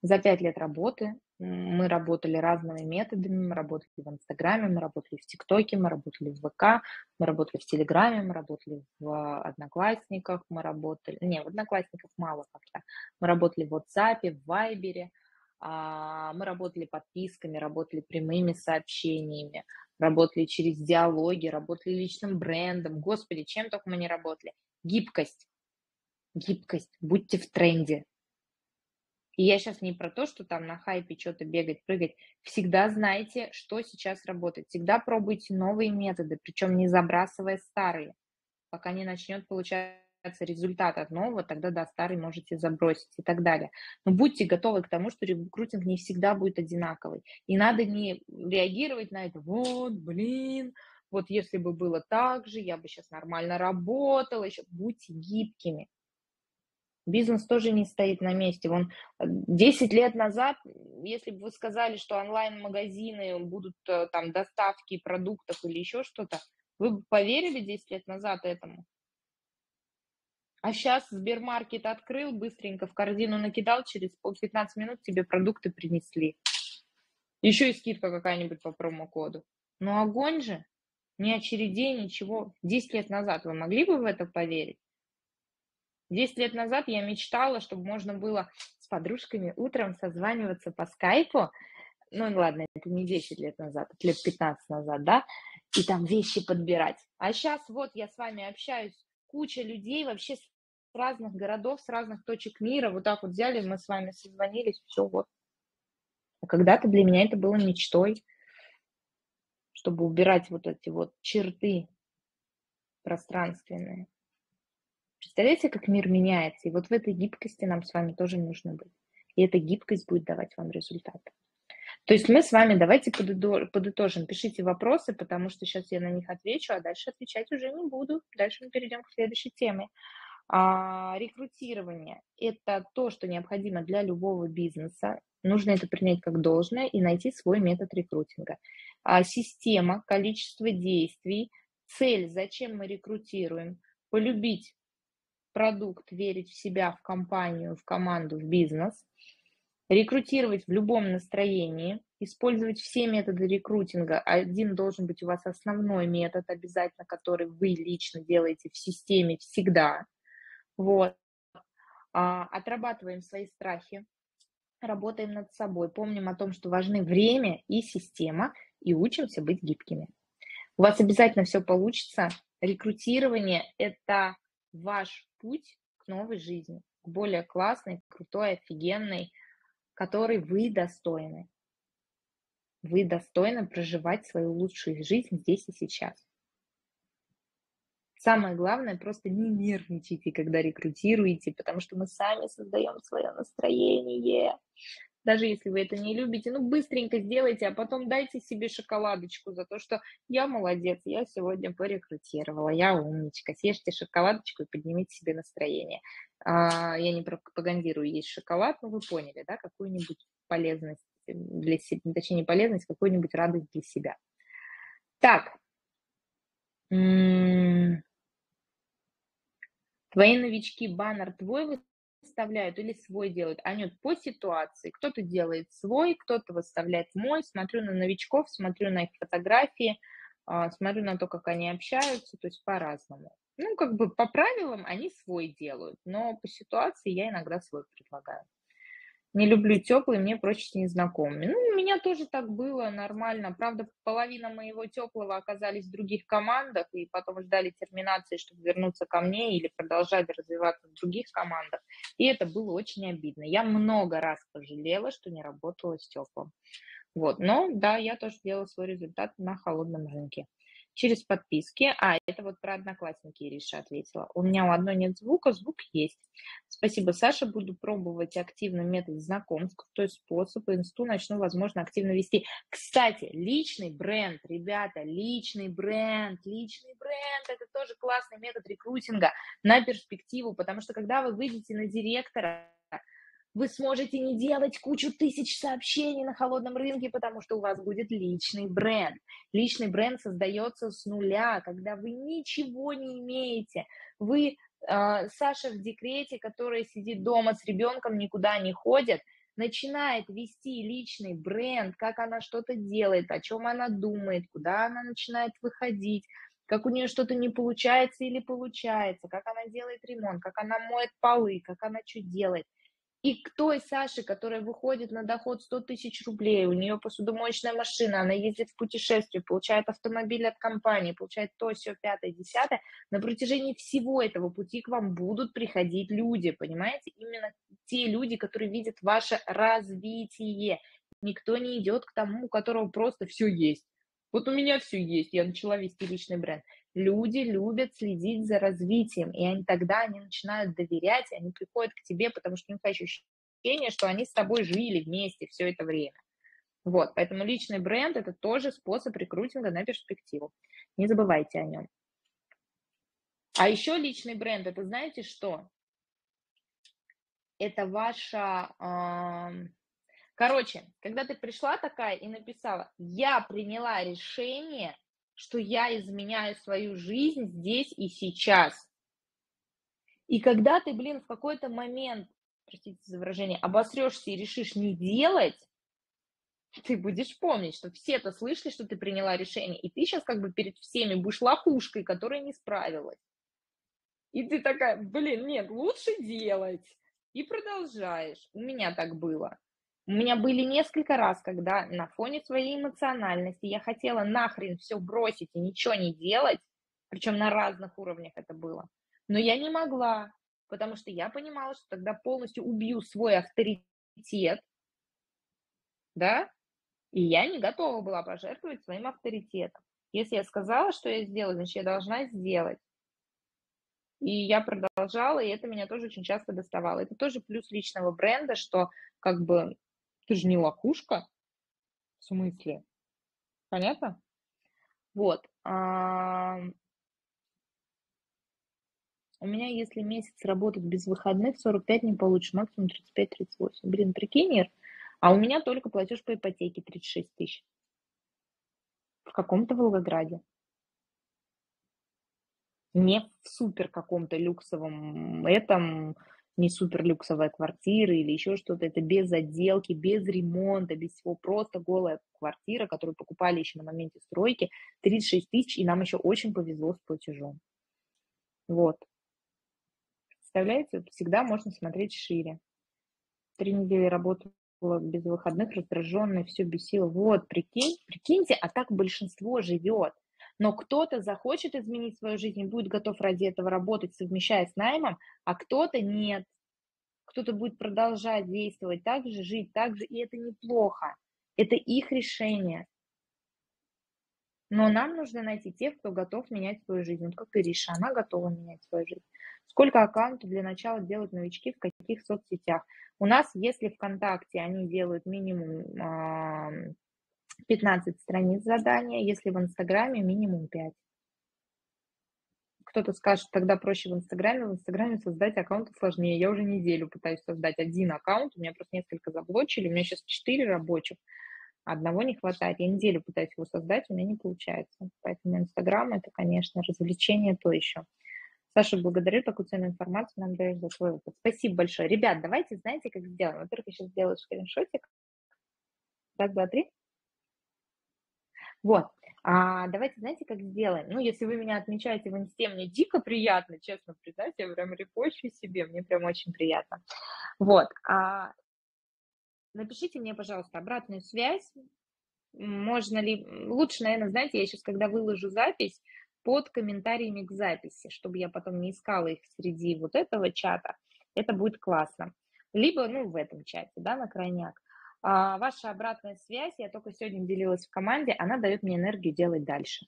За пять лет работы мы работали разными методами, мы работали в Инстаграме, мы работали в ТикТоке, мы работали в ВК, мы работали в Телеграме, мы работали в Одноклассниках, мы работали... Не, в Одноклассниках мало как-то. Мы работали в WhatsApp, в Viber. Мы работали подписками, работали прямыми сообщениями, работали через диалоги, работали личным брендом. Господи, чем только мы не работали. Гибкость. Гибкость. Будьте в тренде. И я сейчас не про то, что там на хайпе что-то бегать, прыгать. Всегда знайте, что сейчас работает. Всегда пробуйте новые методы, причем не забрасывая старые. Пока не начнет получаться результат от нового, тогда, да, старый можете забросить и так далее. Но будьте готовы к тому, что рекрутинг не всегда будет одинаковый. И надо не реагировать на это. Вот, блин, вот если бы было так же, я бы сейчас нормально работала. Еще будьте гибкими. Бизнес тоже не стоит на месте. Вон, десять лет назад, если бы вы сказали, что онлайн-магазины будут там доставки продуктов или еще что-то, вы бы поверили десять лет назад этому? А сейчас Сбермаркет открыл, быстренько в корзину накидал, через пятнадцать минут тебе продукты принесли. Еще и скидка какая-нибудь по промокоду. Ну огонь же, ни очередей, ничего. десять лет назад вы могли бы в это поверить? десять лет назад я мечтала, чтобы можно было с подружками утром созваниваться по скайпу. Ну, ладно, это не десять лет назад, это лет пятнадцать назад, да? И там вещи подбирать. А сейчас вот я с вами общаюсь, куча людей вообще с разных городов, с разных точек мира. Вот так вот взяли, мы с вами созвонились, все вот. А когда-то для меня это было мечтой, чтобы убирать вот эти вот черты пространственные. Представляете, как мир меняется? И вот в этой гибкости нам с вами тоже нужно быть. И эта гибкость будет давать вам результат. То есть мы с вами давайте подытожим. Пишите вопросы, потому что сейчас я на них отвечу, а дальше отвечать уже не буду. Дальше мы перейдем к следующей теме. А, рекрутирование – это то, что необходимо для любого бизнеса. Нужно это принять как должное и найти свой метод рекрутинга. А, система, количество действий, цель, зачем мы рекрутируем, полюбить продукт, верить в себя, в компанию, в команду, в бизнес, рекрутировать в любом настроении, использовать все методы рекрутинга. Один должен быть у вас основной метод обязательно, который вы лично делаете в системе всегда. Вот. Отрабатываем свои страхи, работаем над собой, помним о том, что важны время и система, и учимся быть гибкими. У вас обязательно все получится. Рекрутирование – это ваш путь к новой жизни, к более классной, крутой, офигенной, которой вы достойны. Вы достойны проживать свою лучшую жизнь здесь и сейчас. Самое главное, просто не нервничайте, когда рекрутируете, потому что мы сами создаем свое настроение. Даже если вы это не любите, ну быстренько сделайте, а потом дайте себе шоколадочку за то, что я молодец, я сегодня порекрутировала, я умничка. Съешьте шоколадочку и поднимите себе настроение. А, я не пропагандирую есть шоколад, но вы поняли, да, какую-нибудь полезность для себя, точнее не полезность, какую-нибудь радость для себя. Так. Твои новички, баннер твой выставляют или свой делают? Анют, по ситуации. Кто-то делает свой, кто-то выставляет мой. Смотрю на новичков, смотрю на их фотографии, смотрю на то, как они общаются, то есть по-разному. Ну, как бы по правилам они свой делают, но по ситуации я иногда свой предлагаю. Не люблю теплый, мне проще с незнакомыми. Ну, у меня тоже так было, нормально. Правда, половина моего теплого оказались в других командах, и потом ждали терминации, чтобы вернуться ко мне или продолжать развиваться в других командах. И это было очень обидно. Я много раз пожалела, что не работала с теплым. Вот. Но, да, я тоже делала свой результат на холодном рынке. Через подписки. А, это вот про Одноклассники Ириша ответила. У меня у одной нет звука, звук есть. Спасибо, Саша. Буду пробовать активный метод знакомств, то есть способ, инсту начну, возможно, активно вести. Кстати, личный бренд, ребята, личный бренд, личный бренд, это тоже классный метод рекрутинга на перспективу, потому что когда вы выйдете на директора, вы сможете не делать кучу тысяч сообщений на холодном рынке, потому что у вас будет личный бренд. Личный бренд создается с нуля, когда вы ничего не имеете. Вы, э, Саша в декрете, которая сидит дома с ребенком, никуда не ходит, начинает вести личный бренд, как она что-то делает, о чем она думает, куда она начинает выходить, как у нее что-то не получается или получается, как она делает ремонт, как она моет полы, как она что делает. и к той Саше, которая выходит на доход сто тысяч рублей, у нее посудомоечная машина, она ездит в путешествие, получает автомобиль от компании, получает то, сё, пятое, десятое, на протяжении всего этого пути к вам будут приходить люди, понимаете? Именно те люди, которые видят ваше развитие. Никто не идет к тому, у которого просто все есть. Вот у меня все есть, я начала вести личный бренд. Люди любят следить за развитием, и они, тогда они начинают доверять, и они приходят к тебе, потому что у них ощущение, что они с тобой жили вместе все это время. Вот, поэтому личный бренд – это тоже способ рекрутинга на перспективу. Не забывайте о нем. А еще личный бренд – это знаете что? Это ваша… Э- Короче, когда ты пришла такая и написала, я приняла решение, что я изменяю свою жизнь здесь и сейчас. И когда ты, блин, в какой-то момент, простите за выражение, обосрешься и решишь не делать, ты будешь помнить, что все-то слышали, что ты приняла решение, и ты сейчас как бы перед всеми будешь лохушкой, которая не справилась. И ты такая, блин, нет, лучше делать. И продолжаешь. У меня так было. У меня были несколько раз, когда на фоне своей эмоциональности я хотела нахрен все бросить и ничего не делать, причем на разных уровнях это было, но я не могла, потому что я понимала, что тогда полностью убью свой авторитет, да, и я не готова была пожертвовать своим авторитетом. Если я сказала, что я сделаю, значит, я должна сделать. И я продолжала, и это меня тоже очень часто доставало. Это тоже плюс личного бренда, что как бы... Ты же не лохушка, в смысле, понятно? Вот, а... у меня если месяц работать без выходных, сорок пять не получишь, максимум тридцать пять тридцать восемь, блин, прикинь, Ир, а у меня только платеж по ипотеке тридцать шесть тысяч в каком-то Волгограде, не в супер каком-то люксовом этом, не суперлюксовая квартира или еще что-то, это без отделки, без ремонта, без всего, просто голая квартира, которую покупали еще на моменте стройки, тридцать шесть тысяч, и нам еще очень повезло с платежом. Вот. Представляете, всегда можно смотреть шире. Три недели работала без выходных, раздраженная, все бесило. Вот, прикинь, прикиньте, а так большинство живет. Но кто-то захочет изменить свою жизнь и будет готов ради этого работать, совмещая с наймом, а кто-то нет. Кто-то будет продолжать действовать так же, жить так же, и это неплохо. Это их решение. Но нам нужно найти тех, кто готов менять свою жизнь. Вот как ты, Риша, она готова менять свою жизнь. Сколько аккаунтов для начала делают новички в каких соцсетях? У нас, если ВКонтакте они делают минимум... пятнадцать страниц задания, если в Инстаграме минимум пять. Кто-то скажет, тогда проще в Инстаграме, в Инстаграме создать аккаунт сложнее. Я уже неделю пытаюсь создать один аккаунт, у меня просто несколько заблочили, у меня сейчас четыре рабочих, одного не хватает. Я неделю пытаюсь его создать, у меня не получается. Поэтому Инстаграм – это, конечно, развлечение то еще. Саша, благодарю, такую ценную информацию нам даешь за свой опыт. Спасибо большое. Ребят, давайте, знаете, как сделаем? Во-первых, я сейчас сделаю скриншотик. Раз, два, три. Вот, а, давайте, знаете, как сделаем? Ну, если вы меня отмечаете в инсте, мне дико приятно, честно признать, я прям репощу себе, мне прям очень приятно. Вот, а, напишите мне, пожалуйста, обратную связь, можно ли, лучше, наверное, знаете, я сейчас, когда выложу запись, под комментариями к записи, чтобы я потом не искала их среди вот этого чата, это будет классно. Либо, ну, в этом чате, да, на крайняк. Ваша обратная связь, я только сегодня делилась в команде, она дает мне энергию делать дальше.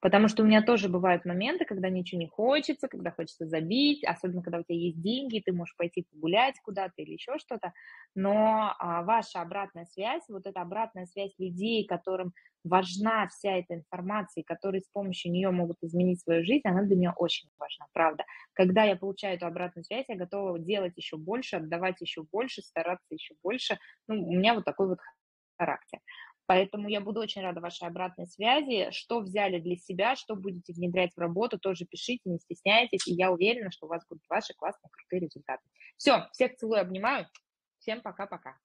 Потому что у меня тоже бывают моменты, когда ничего не хочется, когда хочется забить, особенно когда у тебя есть деньги, ты можешь пойти погулять куда-то или еще что-то. Но ваша обратная связь, вот эта обратная связь людей, которым важна вся эта информация, которые с помощью нее могут изменить свою жизнь, она для меня очень важна, правда. Когда я получаю эту обратную связь, я готова делать еще больше, отдавать еще больше, стараться еще больше. Ну, у меня вот такой вот характер. Поэтому я буду очень рада вашей обратной связи. Что взяли для себя, что будете внедрять в работу, тоже пишите, не стесняйтесь. И я уверена, что у вас будут ваши классные, крутые результаты. Все, всех целую, обнимаю. Всем пока-пока.